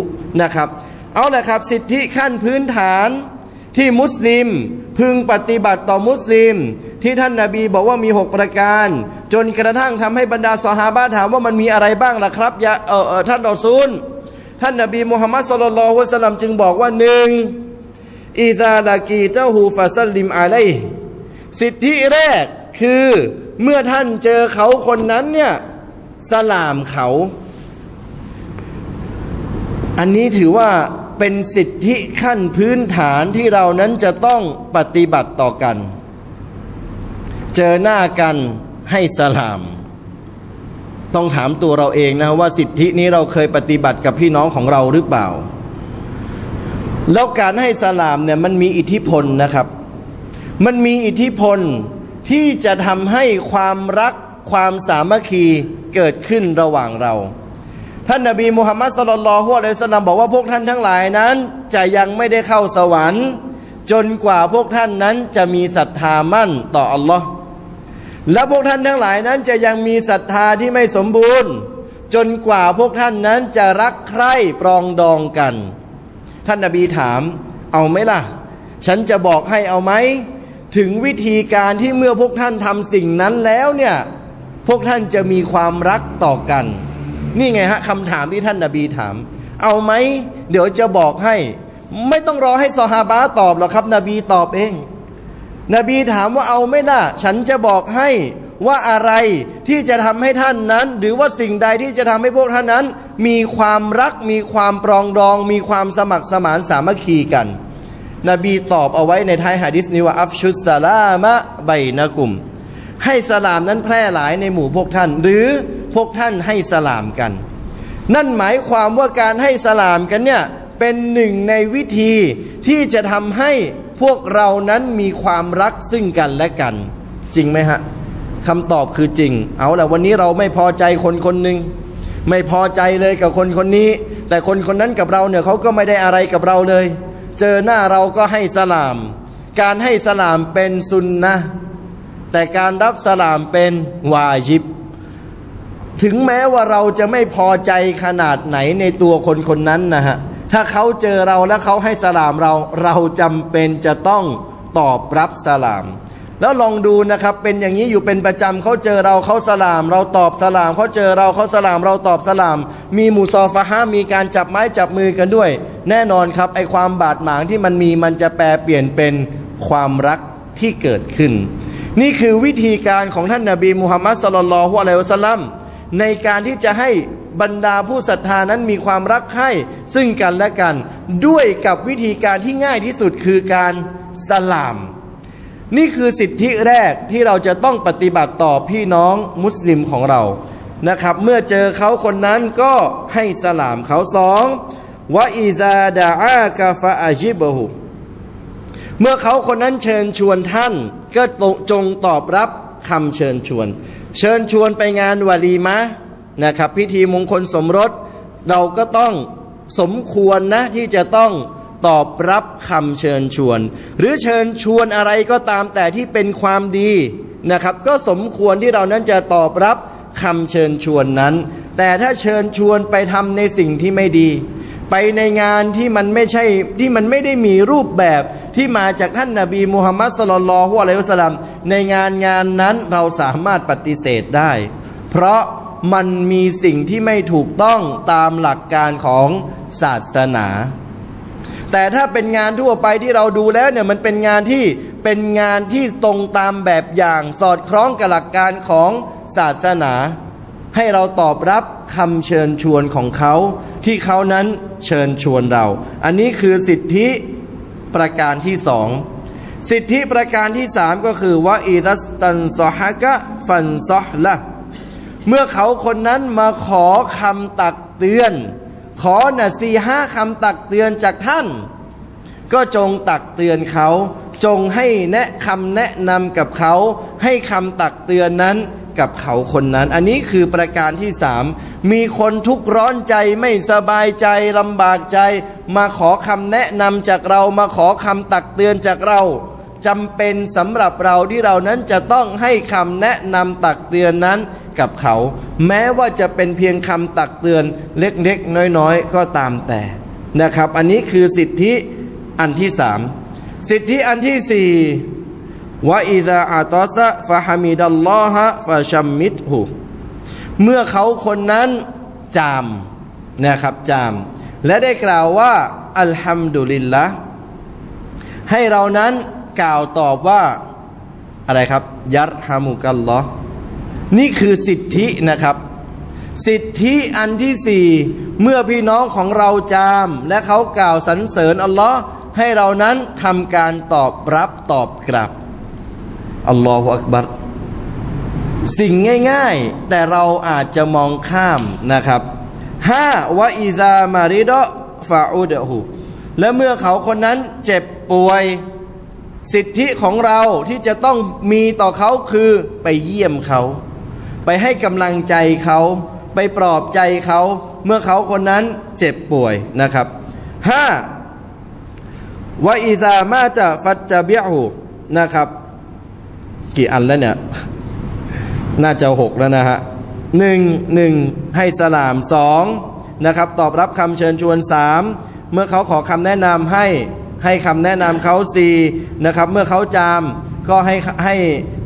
นะครับเอาละครับสิทธิขั้นพื้นฐานที่มุสลิมพึงปฏิบัติต่อมุสลิมที่ท่านนบีบอกว่ามี6ประการจนกระทั่งทำให้บรรดาซอฮาบะห์ถามว่ามันมีอะไรบ้างล่ะครับท่านรอซูล ท่านนบีมุฮัมมัดศ็อลลัลลอฮุอะลัยฮิวะซัลลัมจึงบอกว่าหนึ่งอิซาลากีตะฮูฟะซัลลิมอะลัยฮิสิทธิแรกคือเมื่อท่านเจอเขาคนนั้นเนี่ยสลามเขาอันนี้ถือว่าเป็นสิทธิขั้นพื้นฐานที่เรานั้นจะต้องปฏิบัติต่อกันเจอหน้ากันให้สลามต้องถามตัวเราเองนะว่าสิทธินี้เราเคยปฏิบัติกับพี่น้องของเราหรือเปล่าแล้วการให้สลามเนี่ยมันมีอิทธิพลนะครับมันมีอิทธิพลที่จะทำให้ความรักความสามัคคีเกิดขึ้นระหว่างเราท่านนบีมุฮัมมัดศ็อลลัลลอฮุอะลัยฮิวะซัลลัมบอกว่าพวกท่านทั้งหลายนั้นจะยังไม่ได้เข้าสวรรค์จนกว่าพวกท่านนั้นจะมีศรัทธามั่นต่ออัลลอฮ์และพวกท่านทั้งหลายนั้นจะยังมีศรัทธาที่ไม่สมบูรณ์จนกว่าพวกท่านนั้นจะรักใคร่ปรองดองกันท่านนบีถามเอาไหมล่ะฉันจะบอกให้เอาไหมถึงวิธีการที่เมื่อพวกท่านทำสิ่งนั้นแล้วเนี่ยพวกท่านจะมีความรักต่อกันนี่ไงฮะคำถามที่ท่านนบีถามเอาไหมเดี๋ยวจะบอกให้ไม่ต้องรอให้ซอฮาบะห์ตอบหรอกครับนบีตอบเองนบีถามว่าเอาไหมล่ะฉันจะบอกให้ว่าอะไรที่จะทำให้ท่านนั้นหรือว่าสิ่งใดที่จะทำให้พวกท่านนั้นมีความรักมีความปรองดองมีความสมัครสมานสามัคคีกันนบีตอบเอาไว้ในท้ายหะดีษนี้ว่าอัฟชุสสลามะบัยนะกุมให้สลามนั้นแพร่หลายในหมู่พวกท่านหรือพวกท่านให้สลามกันนั่นหมายความว่าการให้สลามกันเนี่ยเป็นหนึ่งในวิธีที่จะทำให้พวกเรานั้นมีความรักซึ่งกันและกันจริงไหมฮะคำตอบคือจริงเอาล่ะวันนี้เราไม่พอใจคนคนหนึ่งไม่พอใจเลยกับคนคนนี้แต่คนคนนั้นกับเราเนี่ยเขาก็ไม่ได้อะไรกับเราเลยเจอหน้าเราก็ให้สลามการให้สลามเป็นซุนนะห์แต่การรับสลามเป็นวาญิบถึงแม้ว่าเราจะไม่พอใจขนาดไหนในตัวคนคนนั้นนะฮะถ้าเขาเจอเราและเขาให้สลามเราเราจำเป็นจะต้องตอบรับสลามแล้วลองดูนะครับเป็นอย่างนี้อยู่เป็นประจำเขาเจอเราเขาสลามเราตอบสลามเขาเจอเราเขาสลามเราตอบสลามมีมุซอฟะฮะมีการจับไม้จับมือกันด้วยแน่นอนครับไอ้ความบาดหมางที่มันมีมันจะแปรเปลี่ยนเป็นความรักที่เกิดขึ้นนี่คือวิธีการของท่านนบีมุฮัมมัดศ็อลลัลลอฮุอะลัยฮิวะซัลลัมในการที่จะให้บรรดาผู้ศรัทธานั้นมีความรักใคร่ซึ่งกันและกันด้วยกับวิธีการที่ง่ายที่สุดคือการสลามนี่คือสิทธิแรกที่เราจะต้องปฏิบัติต่อพี่น้องมุสลิมของเรานะครับเมื่อเจอเขาคนนั้นก็ให้สลามเขาสองวะอิซาดะอากะฟะอาจิบะฮุเมื่อเขาคนนั้นเชิญชวนท่านก็จงตอบรับคำเชิญชวนไปงานวะลีมะนะครับพิธีมงคลสมรสเราก็ต้องสมควรนะที่จะต้องตอบรับคำเชิญชวนหรือเชิญชวนอะไรก็ตามแต่ที่เป็นความดีนะครับก็สมควรที่เรานั้นจะตอบรับคำเชิญชวนนั้นแต่ถ้าเชิญชวนไปทำในสิ่งที่ไม่ดีไปในงานที่มันไม่ใช่ที่มันไม่ได้มีรูปแบบที่มาจากท่านนบีมุฮัมมัดศ็อลลัลลอฮุอะลัยฮิวะซัลลัมในงานนั้นเราสามารถปฏิเสธได้เพราะมันมีสิ่งที่ไม่ถูกต้องตามหลักการของศาสนาแต่ถ้าเป็นงานทั่วไปที่เราดูแล้วเนี่ยมันเป็นงานที่ตรงตามแบบอย่างสอดคล้องกับหลักการของศาสนาให้เราตอบรับคำเชิญชวนของเขาที่เขานั้นเชิญชวนเราอันนี้คือสิทธิประการที่สองสิทธิประการที่สามก็คือวะอิซัสตันซอฮะกะฟันซอฮละเมื่อเขาคนนั้นมาขอคำตักเตือนขอนะซีฮะคำตักเตือนจากท่านก็จงตักเตือนเขาจงให้คำแนะนำกับเขาให้คำตักเตือนนั้นกับเขาคนนั้นอันนี้คือประการที่สามมีคนทุกข์ร้อนใจไม่สบายใจลำบากใจมาขอคำแนะนำจากเรามาขอคำตักเตือนจากเราจำเป็นสำหรับเราที่เรานั้นจะต้องให้คำแนะนำตักเตือนนั้นกับเขาแม้ว่าจะเป็นเพียงคำตักเตือนเล็กๆน้อยๆก็ตามแต่นะครับอันนี้คือสิทธิอันที่สามสิทธิอันที่สี่วะอิซาอาตอซะฟะฮามิดัลลอฮะฟะชัมมิดฮุเมื่อเขาคนนั้นจามนะครับจาม และได้กล่าวว่าอัลฮัมดุลิลละให้เรานั้นกล่าวตอบว่าอะไรครับยัรฮามุกัลลอฮ์นี่คือสิทธินะครับสิทธิอันที่สี่เมื่อพี่น้องของเราจามและเขากล่าวสรรเสริญอัลลอฮ์ให้เรานั้นทำการตอบรับตอบกลับอัลลอฮฺอักบัรสิ่งง่ายๆแต่เราอาจจะมองข้ามนะครับ5วะอิซามาริดะฟาอูดะฮูและเมื่อเขาคนนั้นเจ็บป่วยสิทธิของเราที่จะต้องมีต่อเขาคือไปเยี่ยมเขาไปให้กำลังใจเขาไปปลอบใจเขาเมื่อเขาคนนั้นเจ็บป่วยนะครับ5วะอิซามาตะฟัตตะบิอูนะครับกี่อันแล้วเนี่ยน่าจะ6แล้วนะฮะ1ให้สลาม2นะครับตอบรับคำเชิญชวน3เมื่อเขาขอคำแนะนำให้คำแนะนำเขา4นะครับเมื่อเขาจามก็ให้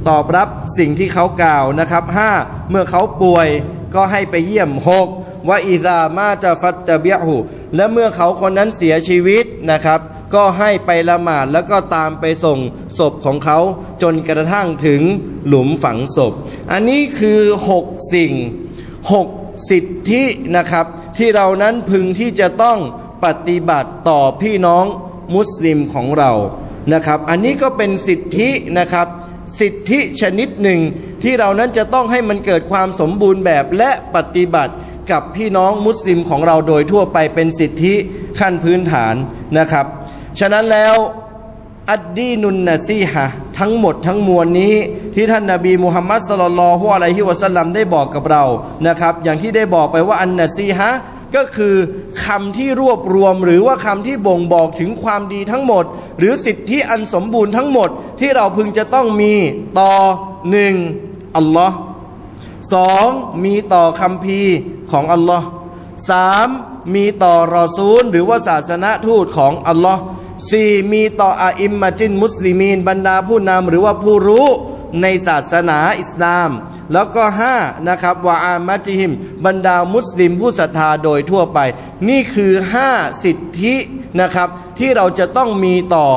ตอบรับสิ่งที่เขากล่าวนะครับ5เมื่อเขาป่วยก็ให้ไปเยี่ยม6วะอิซามาตะฟัตตะบิอฮูและเมื่อเขาคนนั้นเสียชีวิตนะครับก็ให้ไปละหมาดแล้วก็ตามไปส่งศพของเขาจนกระทั่งถึงหลุมฝังศพอันนี้คือ6สิ่ง6สิทธินะครับที่เรานั้นพึงที่จะต้องปฏิบัติต่อพี่น้องมุสลิมของเรานะครับอันนี้ก็เป็นสิทธินะครับสิทธิชนิดหนึ่งที่เรานั้นจะต้องให้มันเกิดความสมบูรณ์แบบและปฏิบัติกับพี่น้องมุสลิมของเราโดยทั่วไปเป็นสิทธิขั้นพื้นฐานนะครับฉะนั้นแล้วอัดดีนุนนะซีฮะทั้งหมดทั้งมวลนี้ที่ท่านนบีมุฮัมมัดศ็อลลัลลอฮุอะลัยฮิวะซัลลัมได้บอกกับเรานะครับอย่างที่ได้บอกไปว่าอันนะซีฮะก็คือคำที่รวบรวมหรือว่าคำที่บ่งบอกถึงความดีทั้งหมดหรือสิทธิอันสมบูรณ์ทั้งหมดที่เราพึงจะต้องมีต่อ 1. อัลลอฮ์ 2. มีต่อคัมภีร์ของอัลลอฮ์ 3. มีต่อรอซูลหรือว่าศาสนทูตของอัลลอฮ์4. มีต่ออาอิมมะจินมุสลิมีนบรรดาผู้นำหรือว่าผู้รู้ในศาสนาอิสลามแล้วก็5นะครับวะอามะจิฮิมบรรดามุสลิมผู้ศรัทธาโดยทั่วไปนี่คือ5สิทธินะครับที่เราจะต้องมีต่อ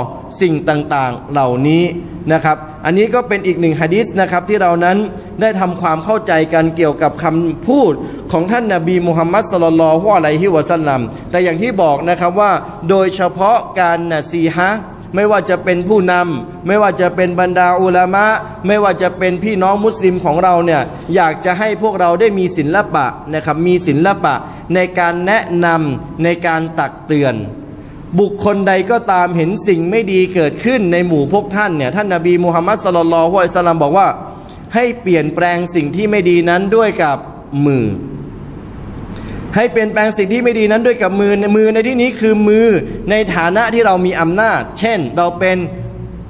สิ่งต่างๆเหล่านี้นะครับอันนี้ก็เป็นอีกหนึ่งหะดีษนะครับที่เรานั้นได้ทำความเข้าใจกันเกี่ยวกับคำพูดของท่านนบีมุฮัมมัดศ็อลลัลลอฮุอะลัยฮิวะซัลลัมแต่อย่างที่บอกนะครับว่าโดยเฉพาะการนะซีฮะไม่ว่าจะเป็นผู้นำไม่ว่าจะเป็นบรรดาอุลามะไม่ว่าจะเป็นพี่น้องมุสลิมของเราเนี่ยอยากจะให้พวกเราได้มีศิลปะนะครับมีศิลปะในการแนะนำในการตักเตือนบุคคลใดก็ตามเห็นสิ่งไม่ดีเกิดขึ้นในหมู่พวกท่านเนี่ยท่านนบีมุฮัมมัดศ็อลลัลลอฮุอะลัยฮิวะซัลลัมบอกว่าให้เปลี่ยนแปลงสิ่งที่ไม่ดีนั้นด้วยกับมือให้เปลี่ยนแปลงสิ่งที่ไม่ดีนั้นด้วยกับมือในที่นี้คือมือในฐานะที่เรามีอำนาจเช่นเราเป็น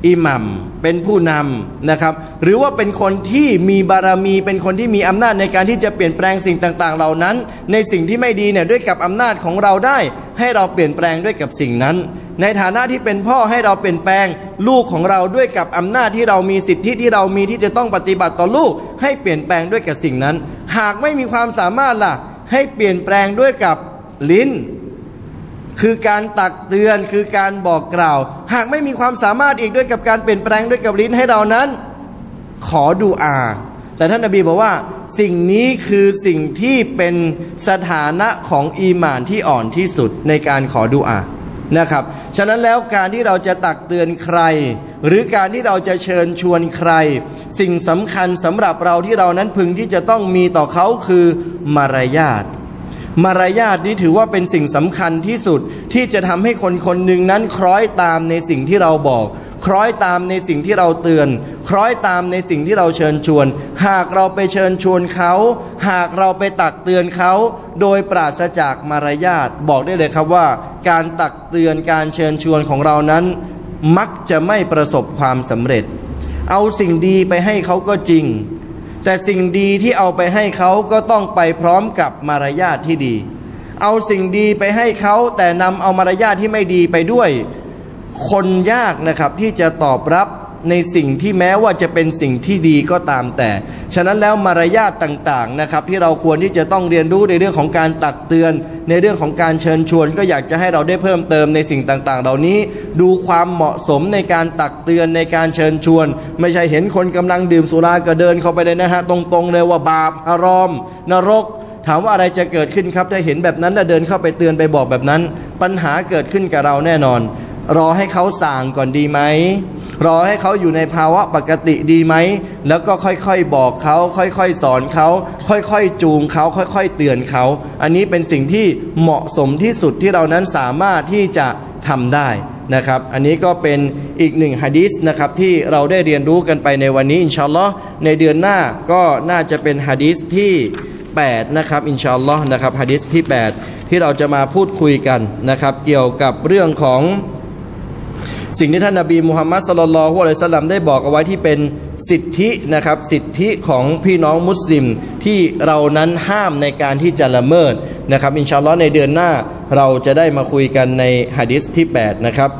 อิหมัมเป็นผู้นำนะครับหรือว่าเป็นคนที่มีบารมีเป็นคนที่มีอำนาจในการที่จะเปลี่ยนแปลงสิ่งต่างๆเหล่านั้นในสิ่งที่ไม่ดีเนี่ยด้วยกับอำนาจของเราได้ให้เราเปลี่ยนแปลงด้วยกับสิ่งนั้นในฐานะที่เป็นพ่อให้เราเปลี่ยนแปลงลูกของเราด้วยกับอำนาจที่เรามีสิทธิที่เรามีที่จะต้องปฏิบัติต่อลูกให้เปลี่ยนแปลงด้วยกับสิ่งนั้นหากไม่มีความสามารถล่ะให้เปลี่ยนแปลงด้วยกับลิ้นคือการตักเตือนคือการบอกกล่าวหากไม่มีความสามารถอีกด้วยกับการเปลี่ยนแปลงด้วยกับลิ้นให้เรานั้นขอดุอาแต่ท่านนบีบอกว่าสิ่งนี้คือสิ่งที่เป็นสถานะของอีหม่านที่อ่อนที่สุดในการขอดุอานะครับฉะนั้นแล้วการที่เราจะตักเตือนใครหรือการที่เราจะเชิญชวนใครสิ่งสำคัญสำหรับเราที่เรานั้นพึงที่จะต้องมีต่อเขาคือมารยาทนี้ถือว่าเป็นสิ่งสำคัญที่สุดที่จะทำให้คนคนหนึ่งนั้นคล้อยตามในสิ่งที่เราบอกคล้อยตามในสิ่งที่เราเตือนคล้อยตามในสิ่งที่เราเชิญชวนหากเราไปเชิญชวนเขาหากเราไปตักเตือนเขาโดยปราศจากมารยาทบอกได้เลยครับว่าการตักเตือนการเชิญชวนของเรานั้นมักจะไม่ประสบความสำเร็จเอาสิ่งดีไปให้เขาก็จริงแต่สิ่งดีที่เอาไปให้เขาก็ต้องไปพร้อมกับมารยาทที่ดีเอาสิ่งดีไปให้เขาแต่นำเอามารยาทที่ไม่ดีไปด้วยคนยากนะครับที่จะตอบรับ ในสิ่งที่แม้ว่าจะเป็นสิ่งที่ดีก็ตามแต่ฉะนั้นแล้วมารยาทต่างๆนะครับที่เราควรที่จะต้องเรียนรู้ในเรื่องของการตักเตือนในเรื่องของการเชิญชวนก็อยากจะให้เราได้เพิ่มเติมในสิ่งต่างๆเหล่านี้ดูความเหมาะสมในการตักเตือนในการเชิญชวนไม่ใช่เห็นคนกำลังดื่มสุราก็เดินเข้าไปเลยนะฮะตรงๆเลยว่าบาปอารมณ์นรกถามว่าอะไรจะเกิดขึ้นครับได้เห็นแบบนั้นแล้วเดินเข้าไปเตือนไปบอกแบบนั้นปัญหาเกิดขึ้นกับเราแน่นอนรอให้เขาสั่งก่อนดีไหมรอให้เขาอยู่ในภาวะปกติดีไหมแล้วก็ค่อยๆบอกเขาค่อยๆสอนเขาค่อยๆจูงเขาค่อยๆเตือนเขาอันนี้เป็นสิ่งที่เหมาะสมที่สุดที่เรานั้นสามารถที่จะทำได้นะครับอันนี้ก็เป็นอีกหนึ่งหะดีษนะครับที่เราได้เรียนรู้กันไปในวันนี้อินชาอัลลอฮ์ในเดือนหน้าก็น่าจะเป็นหะดีษที่8นะครับอินชาอัลลอฮ์นะครับหะดีษที่8ที่เราจะมาพูดคุยกันนะครับเกี่ยวกับเรื่องของสิ่งที่ท่านนบีมุฮัมมัดศ็อลลัลลอฮุอะลัยฮิวะซัลลัมได้บอกเอาไว้ที่เป็นสิทธินะครับสิทธิของพี่น้องมุสลิมที่เรานั้นห้ามในการที่จะละเมิดนะครับอินชาอัลลอฮ์ในเดือนหน้าเราจะได้มาคุยกันในหะดีษที่8นะครับ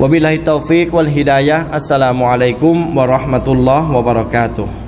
วะบิลลาฮิตตอฟิกวัลฮิดายะฮ์อัสสลามุอะลัยกุมวะเราะห์มะตุลลอฮ์วะบะเราะกาตุฮ์